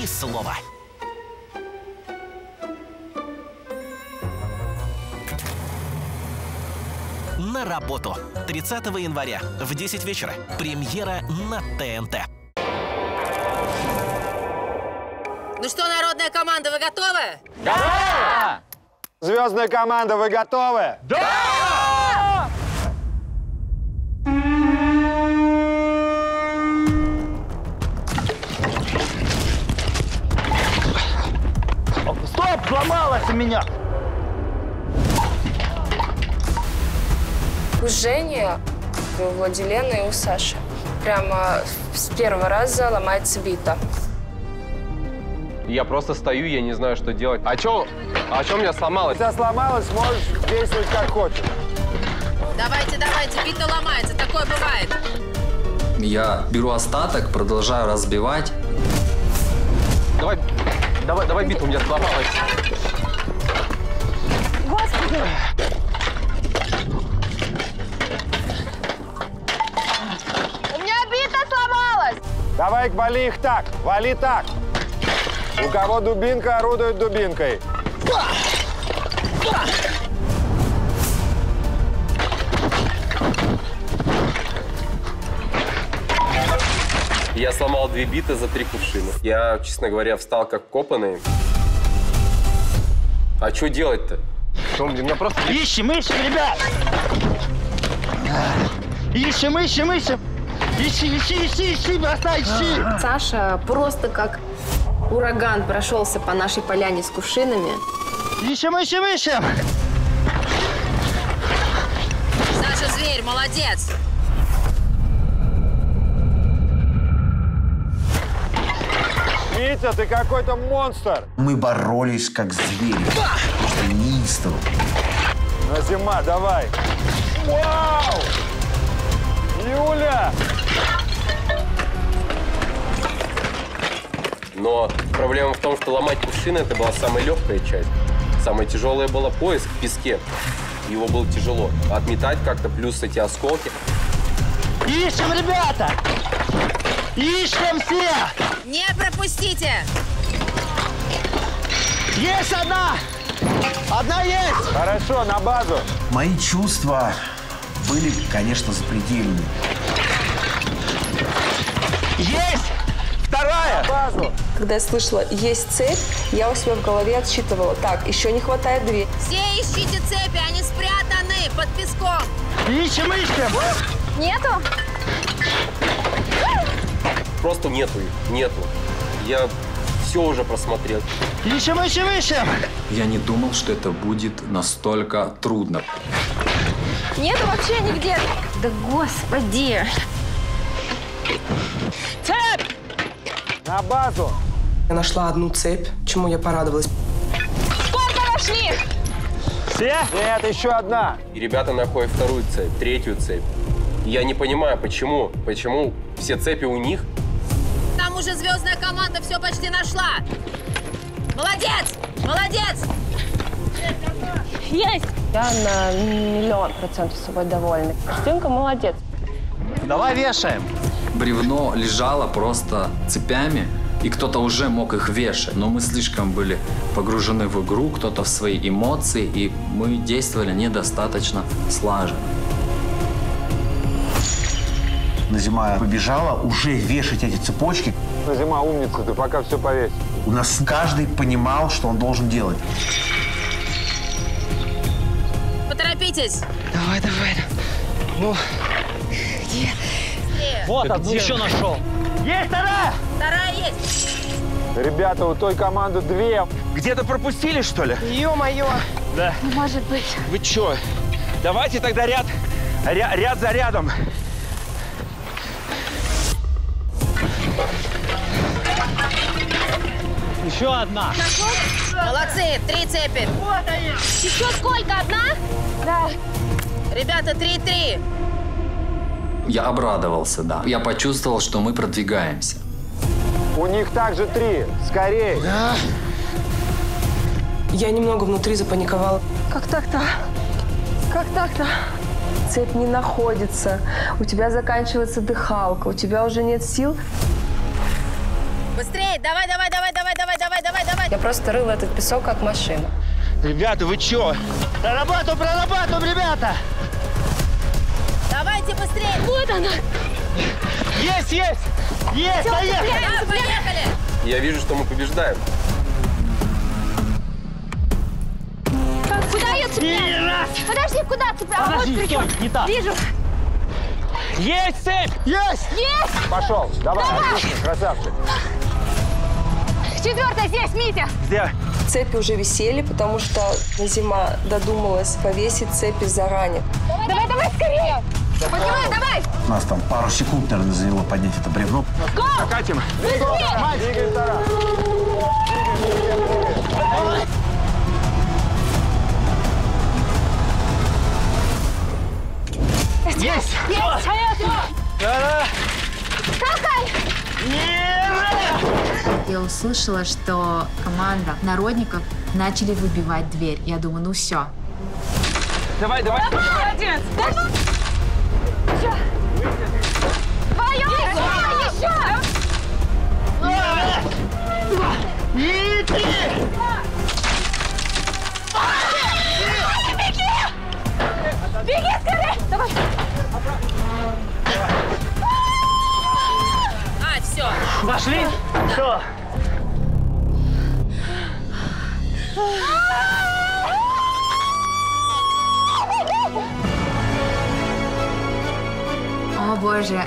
ни слова. На работу. 30 января в 10 вечера. Премьера на ТНТ. Ну что, народная команда, вы готовы? Да! Звездная команда, вы готовы? Да! Стоп! Сломалась у меня! У Жени, у Владилены и у Саши прямо с первого раза ломается бита. Я просто стою, я не знаю, что делать. А чё у меня сломалось? У тебя сломалось, можешь действовать как хочешь. Давайте, давайте, бита ломается, такое бывает. Я беру остаток, продолжаю разбивать. Давай, бита у меня сломалась. Господи! Давай, вали их так, вали так. У кого дубинка, орудует дубинкой. Я сломал 2 биты за 3 кувшина. Я, честно говоря, встал как копанный. А что делать-то? У меня просто... Ищем, ребят! Ищем! Ищи, бросай, ищи! Саша просто как ураган прошелся по нашей поляне с кувшинами. Ищем! Саша зверь, молодец! Митя, ты какой-то монстр! Мы боролись как звери. Неистово. Назима, давай! Вау! Юля! Но проблема в том, что ломать кувшины — это была самая легкая часть. Самое тяжелое было поиск в песке. Его было тяжело. Отметать как-то, плюс эти осколки. Ищем, ребята! Ищем все! Не пропустите! Есть одна! Одна есть! Хорошо, на базу. Мои чувства были, конечно, запредельными. Есть! Вторая! На базу! Когда я слышала «есть цепь», я у себя в голове отсчитывала. Так, еще не хватает две. Все ищите цепи, они спрятаны под песком. Ищем, ищем! Нету? Просто нету их, нету. Я все уже просмотрел. Ищем, ищем, ищем! Я не думал, что это будет настолько трудно. Нету вообще нигде. Да господи! Цепь! На базу! Я нашла одну цепь, чему я порадовалась. Сколько нашли? Все? Нет, еще одна. И ребята находят вторую цепь, третью цепь. Я не понимаю, почему. Почему все цепи у них? Там уже звездная команда все почти нашла. Молодец! Молодец! Есть! Я на 100% собой довольна. Кристинка молодец. Давай вешаем. Бревно лежало просто цепями. И кто-то уже мог их вешать, но мы слишком были погружены в игру, кто-то в свои эмоции, и мы действовали недостаточно слаженно. Назима побежала уже вешать эти цепочки. Назима, умница, ты пока все повесь. У нас каждый понимал, что он должен делать. Поторопитесь. Давай, давай. Ну, где? Вот, одну еще нашел. Есть вторая! Вторая есть! Ребята, у той команды две. Где-то пропустили, что ли? Ё-моё! Да. Не может быть. Вы чё? Давайте тогда ряд за рядом. Еще одна. Молодцы, три цепи. Вот они. Еще сколько? Одна? Да. Ребята, 3-3. Я обрадовался, да. Я почувствовал, что мы продвигаемся. У них также 3. Скорее. Да. Я немного внутри запаниковала. Как так-то? Как так-то? Цепь не находится. У тебя заканчивается дыхалка. У тебя уже нет сил. Быстрее! Давай, давай, давай, давай, давай, давай, давай, давай. Я просто рыла этот песок, как машина. Ребята, вы чё? Прорабатываем, ребята! Давайте быстрее! Вот она! Есть, есть! Есть! Все, поехали! Поехали! Я вижу, что мы побеждаем. Так, куда я цепляю? Подожди, куда цепляю? Подожди, а вот, не так. Вижу. Есть цепь! Есть! Есть! Пошел! Давай! Давай. Красавчик! Четвертая здесь, Митя! Где? Цепи уже висели, потому что Назима додумалась повесить цепи заранее. Давай, давай, давай скорее! Поднимай, давай! У нас там пару секунд, наверное, заняло поднять это бревно. Го! Покатим! Быстрее! Есть! Есть! Да-да! Я услышала, что команда народников начали выбивать дверь. Я думаю, ну все. Давай, давай! Давай! Молодец! Давай! Еще! Вдвоем! Еще! Два! И три! Беги! Беги скорее! Давай! А, все! Вошли? Все! О, боже,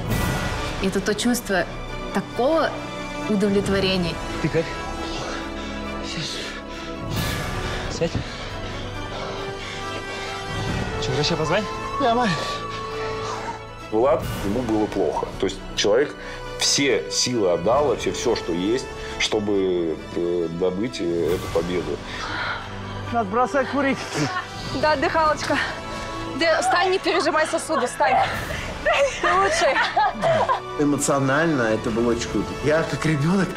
это то чувство такого удовлетворения. Ты как? Сядь. Че, врача позвать? Давай. Влад, ему было плохо. То есть человек все силы отдал, все, что есть, чтобы добыть эту победу. Надо бросать курить. Да, дыхалочка. Да, встань, не пережимай сосуды, встань. Ты лучший. Эмоционально это было очень круто. Я как ребенок,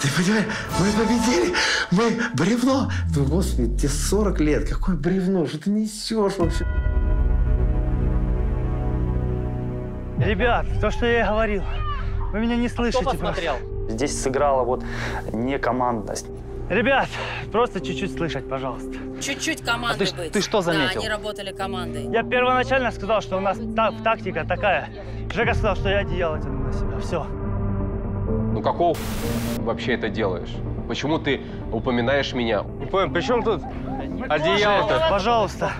ты понимаешь, мы победили, мы бревно. Думаю, господи, тебе 40 лет, какое бревно, что ты несешь вообще? Ребят, то, что я и говорил, вы меня не слышите. Кто посмотрел? Здесь сыграла вот некомандность. Ребят, просто чуть-чуть слышать, пожалуйста. Чуть-чуть команды быть. Ты что заметил? Да, они работали командой. Я первоначально сказал, что у нас тактика такая. Жека сказал, что я одеяло тяну на себя. Все. Ну какого вообще это делаешь? Почему ты упоминаешь меня? Не понял, при чем тут одеяло-то? Пожалуйста,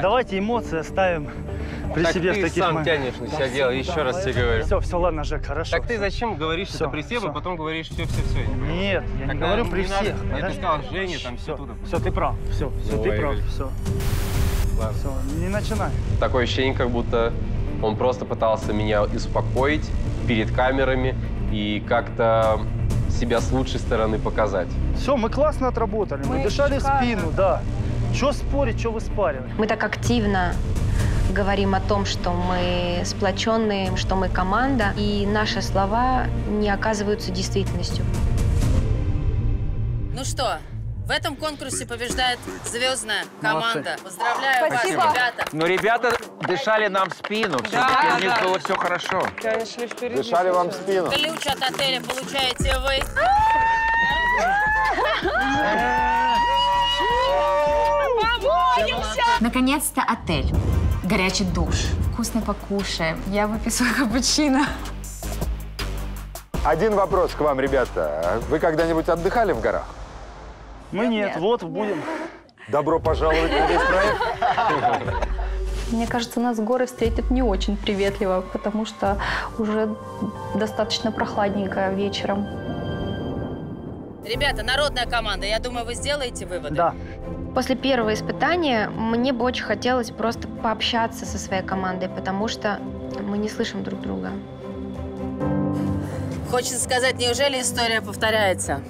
давайте эмоции оставим при себе в таких моментах. Так ты сам тянешь на себя дело, еще раз тебе говорю. Все, все, ладно, Жек, хорошо. Так ты зачем говоришь это при себе, а потом говоришь все-все-все? Нет, я не говорю при всех. Ты сказал Жене, там все туда. Все, ты прав, все, ты прав, все. Все, не начинай. Такое ощущение, как будто он просто пытался меня успокоить перед камерами и как-то себя с лучшей стороны показать. Все, мы классно отработали, мы дышали в спину, да. Че спорить, че вы спаривали? Мы так активно говорим о том, что мы сплоченные, что мы команда, и наши слова не оказываются действительностью. Ну что, в этом конкурсе побеждает звездная команда. Молодцы. Поздравляю вас, ребята. Но ребята дышали нам в спину. Да, у них было все хорошо. Да, шли впереди. Дышали вам в спину. Ключ от отеля получаете вы. Наконец-то отель. Горячий душ. Вкусно покушаем. Я выписываю капучино. Один вопрос к вам, ребята. Вы когда-нибудь отдыхали в горах? Мы нет. Вот будем. Добро пожаловать на весь проект. Мне кажется, нас горы встретят не очень приветливо, потому что уже достаточно прохладненько вечером. Ребята, народная команда. Я думаю, вы сделаете выводы. Да. После первого испытания мне бы очень хотелось просто пообщаться со своей командой, потому что мы не слышим друг друга. Хочется сказать, неужели история повторяется?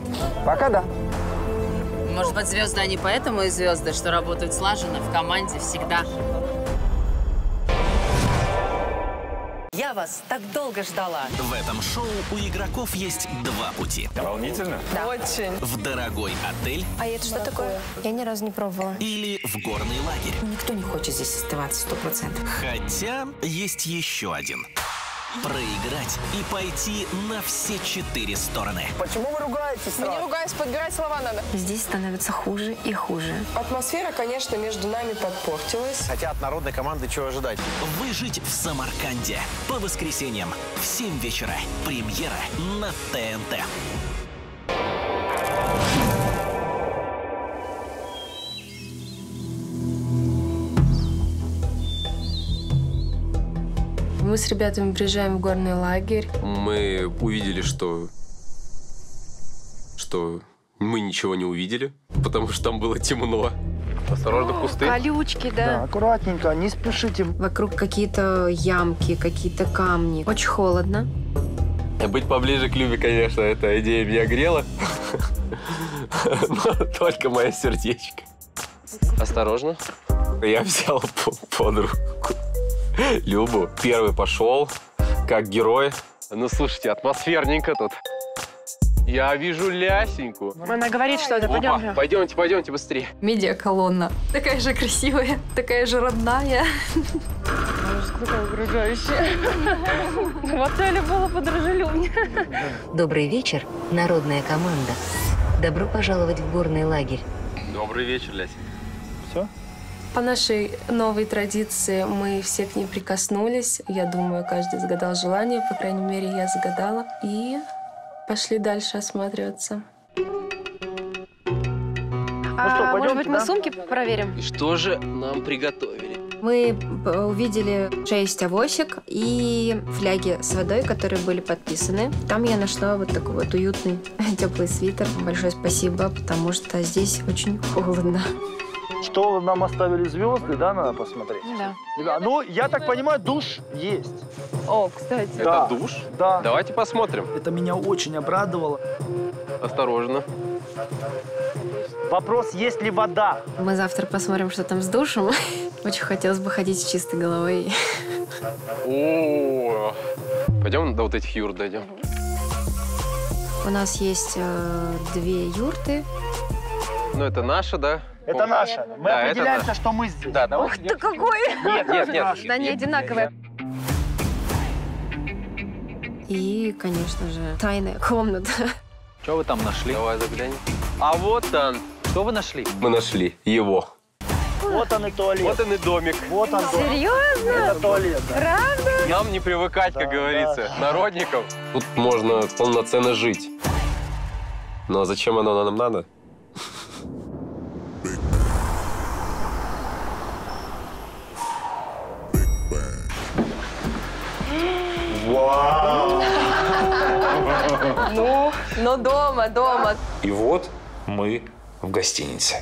Пока да. Может быть, звезды они поэтому и звезды, что работают слаженно в команде всегда. Я вас так долго ждала. В этом шоу у игроков есть два пути. Волнительно? Да. Очень. В дорогой отель. А это что такое? Я ни разу не пробовала. Или в горный лагерь. Никто не хочет здесь оставаться 100%. Хотя есть еще один. Проиграть и пойти на все 4 стороны. Почему вы ругаетесь? Мы не ругаемся, подбирать слова надо. Здесь становится хуже и хуже. Атмосфера, конечно, между нами подпортилась. Хотя от народной команды чего ожидать? Выжить в Самарканде. По воскресеньям в 7 вечера. Премьера на ТНТ. Мы с ребятами приезжаем в горный лагерь. Мы увидели, что мы ничего не увидели, потому что там было темно. Осторожно, кусты. Колючки, да. Да, аккуратненько, не спешите. Вокруг какие-то ямки, какие-то камни. Очень холодно. Быть поближе к Любе, конечно, эта идея меня грела. Но только мое сердечко. Осторожно. Я взял под руку Любу. Первый пошел, как герой. Ну, слушайте, атмосферненько тут. Я вижу Лясеньку. Она говорит что-то. Пойдемте. Пойдемте быстрее. Медиа-колонна. Такая же красивая, такая же родная. Сколько угрожающе. В отеле было подружелюбнее. Добрый вечер, народная команда. Добро пожаловать в горный лагерь. Добрый вечер, Лясенька. Все? По нашей новой традиции мы все к ней прикоснулись. Я думаю, каждый загадал желание. По крайней мере, я загадала. И пошли дальше осматриваться. Что, может быть, мы сумки проверим? И что же нам приготовили? Мы увидели 6 овощек и фляги с водой, которые были подписаны. Там я нашла вот такой вот уютный теплый свитер. Большое спасибо, потому что здесь очень холодно. Что нам оставили звезды, да, надо посмотреть? Да. Ну, я так понимаю, душ есть. О, кстати. Да. Это душ? Да. Давайте посмотрим. Это меня очень обрадовало. Осторожно. Вопрос, есть ли вода? Мы завтра посмотрим, что там с душем. Очень хотелось бы ходить с чистой головой. О, пойдем до вот этих юрт дойдем. У нас есть две юрты. Ну, это наша, да? Это наша. Мы да, определяемся, что мы здесь. Да, ух ты, какой! Нет, нет, нет. Да, они одинаковые. И, конечно же, тайная комната. Что вы там нашли? Давай заглянем. А вот он. Что вы нашли? Мы нашли его. Вот он и туалет. Вот он и домик. Вот он. Серьезно? Это туалет. Да. Правда? Нам не привыкать, да, как говорится, да, народникам. Тут можно полноценно жить. Но зачем оно нам надо? Вау! Ну, но дома, дома. И вот мы в гостинице.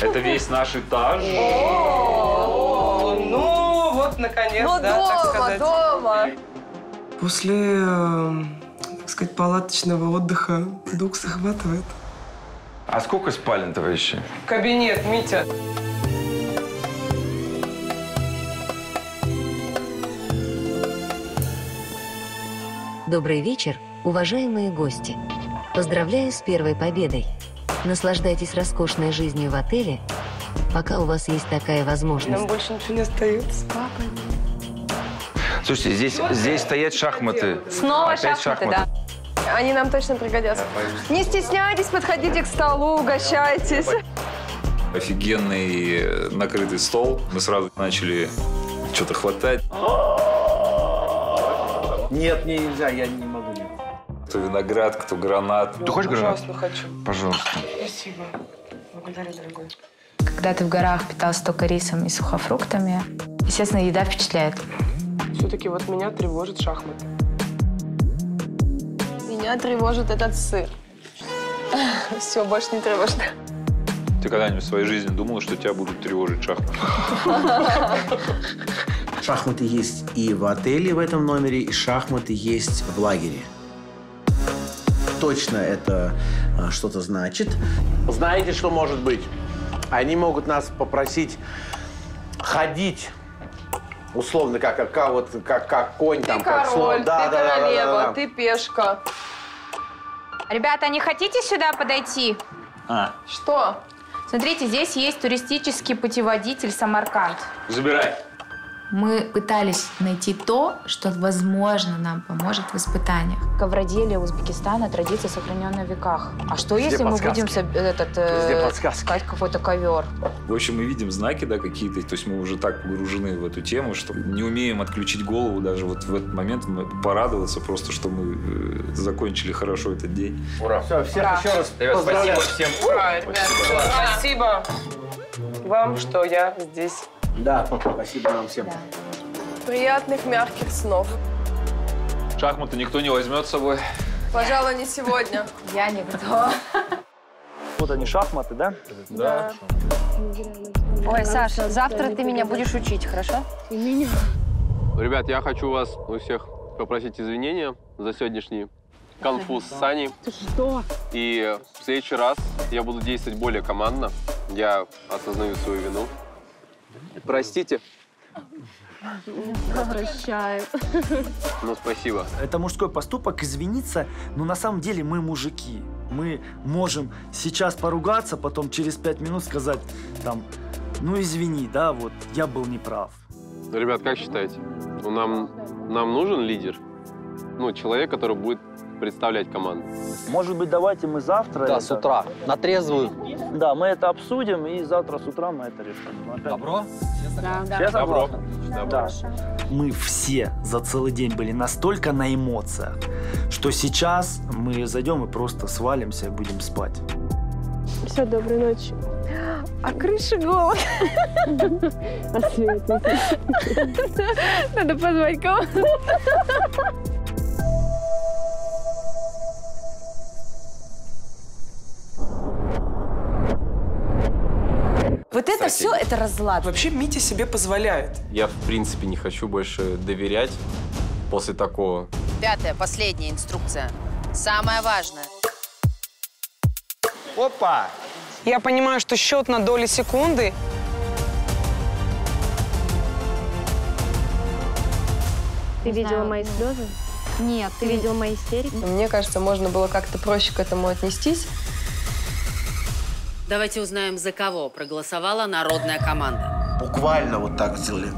Это весь наш этаж. Ну, вот, наконец, да, так сказать. Дома. После, так сказать, палаточного отдыха дух захватывает. А сколько спален, товарищи? Кабинет, Митя. Добрый вечер, уважаемые гости. Поздравляю с первой победой. Наслаждайтесь роскошной жизнью в отеле, пока у вас есть такая возможность. Нам больше ничего не остается. Слушайте, здесь стоят шахматы. Снова шахматы, да. Они нам точно пригодятся. Не стесняйтесь, подходите к столу, угощайтесь. Офигенный накрытый стол. Мы сразу начали что-то хватать. Нет, мне нельзя, я не могу. Кто виноград, кто гранат. Ты хочешь гранат? Пожалуйста, хочу. Пожалуйста. Спасибо. Благодарю, дорогой. Когда ты в горах питался только рисом и сухофруктами, естественно, еда впечатляет. Все-таки вот меня тревожит шахмат. Меня тревожит этот сыр. Все, больше не тревожно. Ты когда-нибудь в своей жизни думала, что тебя будут тревожить шахматы? Шахматы есть и в отеле в этом номере, и шахматы есть в лагере. Точно это что-то значит. Знаете, что может быть? Они могут нас попросить ходить, условно, как конь, ты там, король, как слон. Ты да, королева, да. Ты пешка. Ребята, не хотите сюда подойти? А. Что? Смотрите, здесь есть туристический путеводитель Самарканд. Забирай. Мы пытались найти то, что, возможно, нам поможет в испытаниях. Ковроделие Узбекистана – традиция, сохраненная в веках. А что, везде если подсказки. Мы будем искать какой-то ковер? В общем, мы видим знаки, да, какие-то. То есть мы уже так погружены в эту тему, что не умеем отключить голову даже вот в этот момент. Порадоваться просто, что мы закончили хорошо этот день. Ура! Все, всех ура. Еще раз поздравляю. Спасибо всем. Ура, спасибо. Спасибо вам, что я здесь. Да, спасибо вам всем. Да. Приятных, мягких снов. Шахматы никто не возьмет с собой. Пожалуй, не сегодня. Я не готова. Вот они, шахматы, да? Да. Ой, Саша, завтра ты меня будешь учить, хорошо? И меня. Ребят, я хочу вас у всех попросить извинения за сегодняшний конфуз с Саней. Ты что? И в следующий раз я буду действовать более командно. Я осознаю свою вину. Простите. Прощаю. Ну, спасибо. Это мужской поступок, извиниться, но на самом деле мы мужики. Мы можем сейчас поругаться, потом через 5 минут сказать, там, ну, извини, да, вот, я был неправ. Ребят, как считаете, ну, нам нужен лидер? Ну, человек, который будет представлять команду. Может быть, давайте мы завтра... Да, это... с утра. На трезвую. Да, мы это обсудим, и завтра с утра мы это решим. Опять... Добро? Да, да. Добро. Добро. Да. Мы все за целый день были настолько на эмоциях, что сейчас мы зайдем и просто свалимся и будем спать. Все, доброй ночи. А крыша голод. Надо позвать кого-то. Вот это все, это разлад. Вообще Митя себе позволяет. Я, в принципе, не хочу больше доверять после такого. Пятая, последняя инструкция. Самое важное. Опа! Я понимаю, что счет на доли секунды. Ты видела мои слезы? Нет. Ты видел мои истерики? Мне кажется, можно было как-то проще к этому отнестись. Давайте узнаем, за кого проголосовала народная команда. Буквально вот так сделали.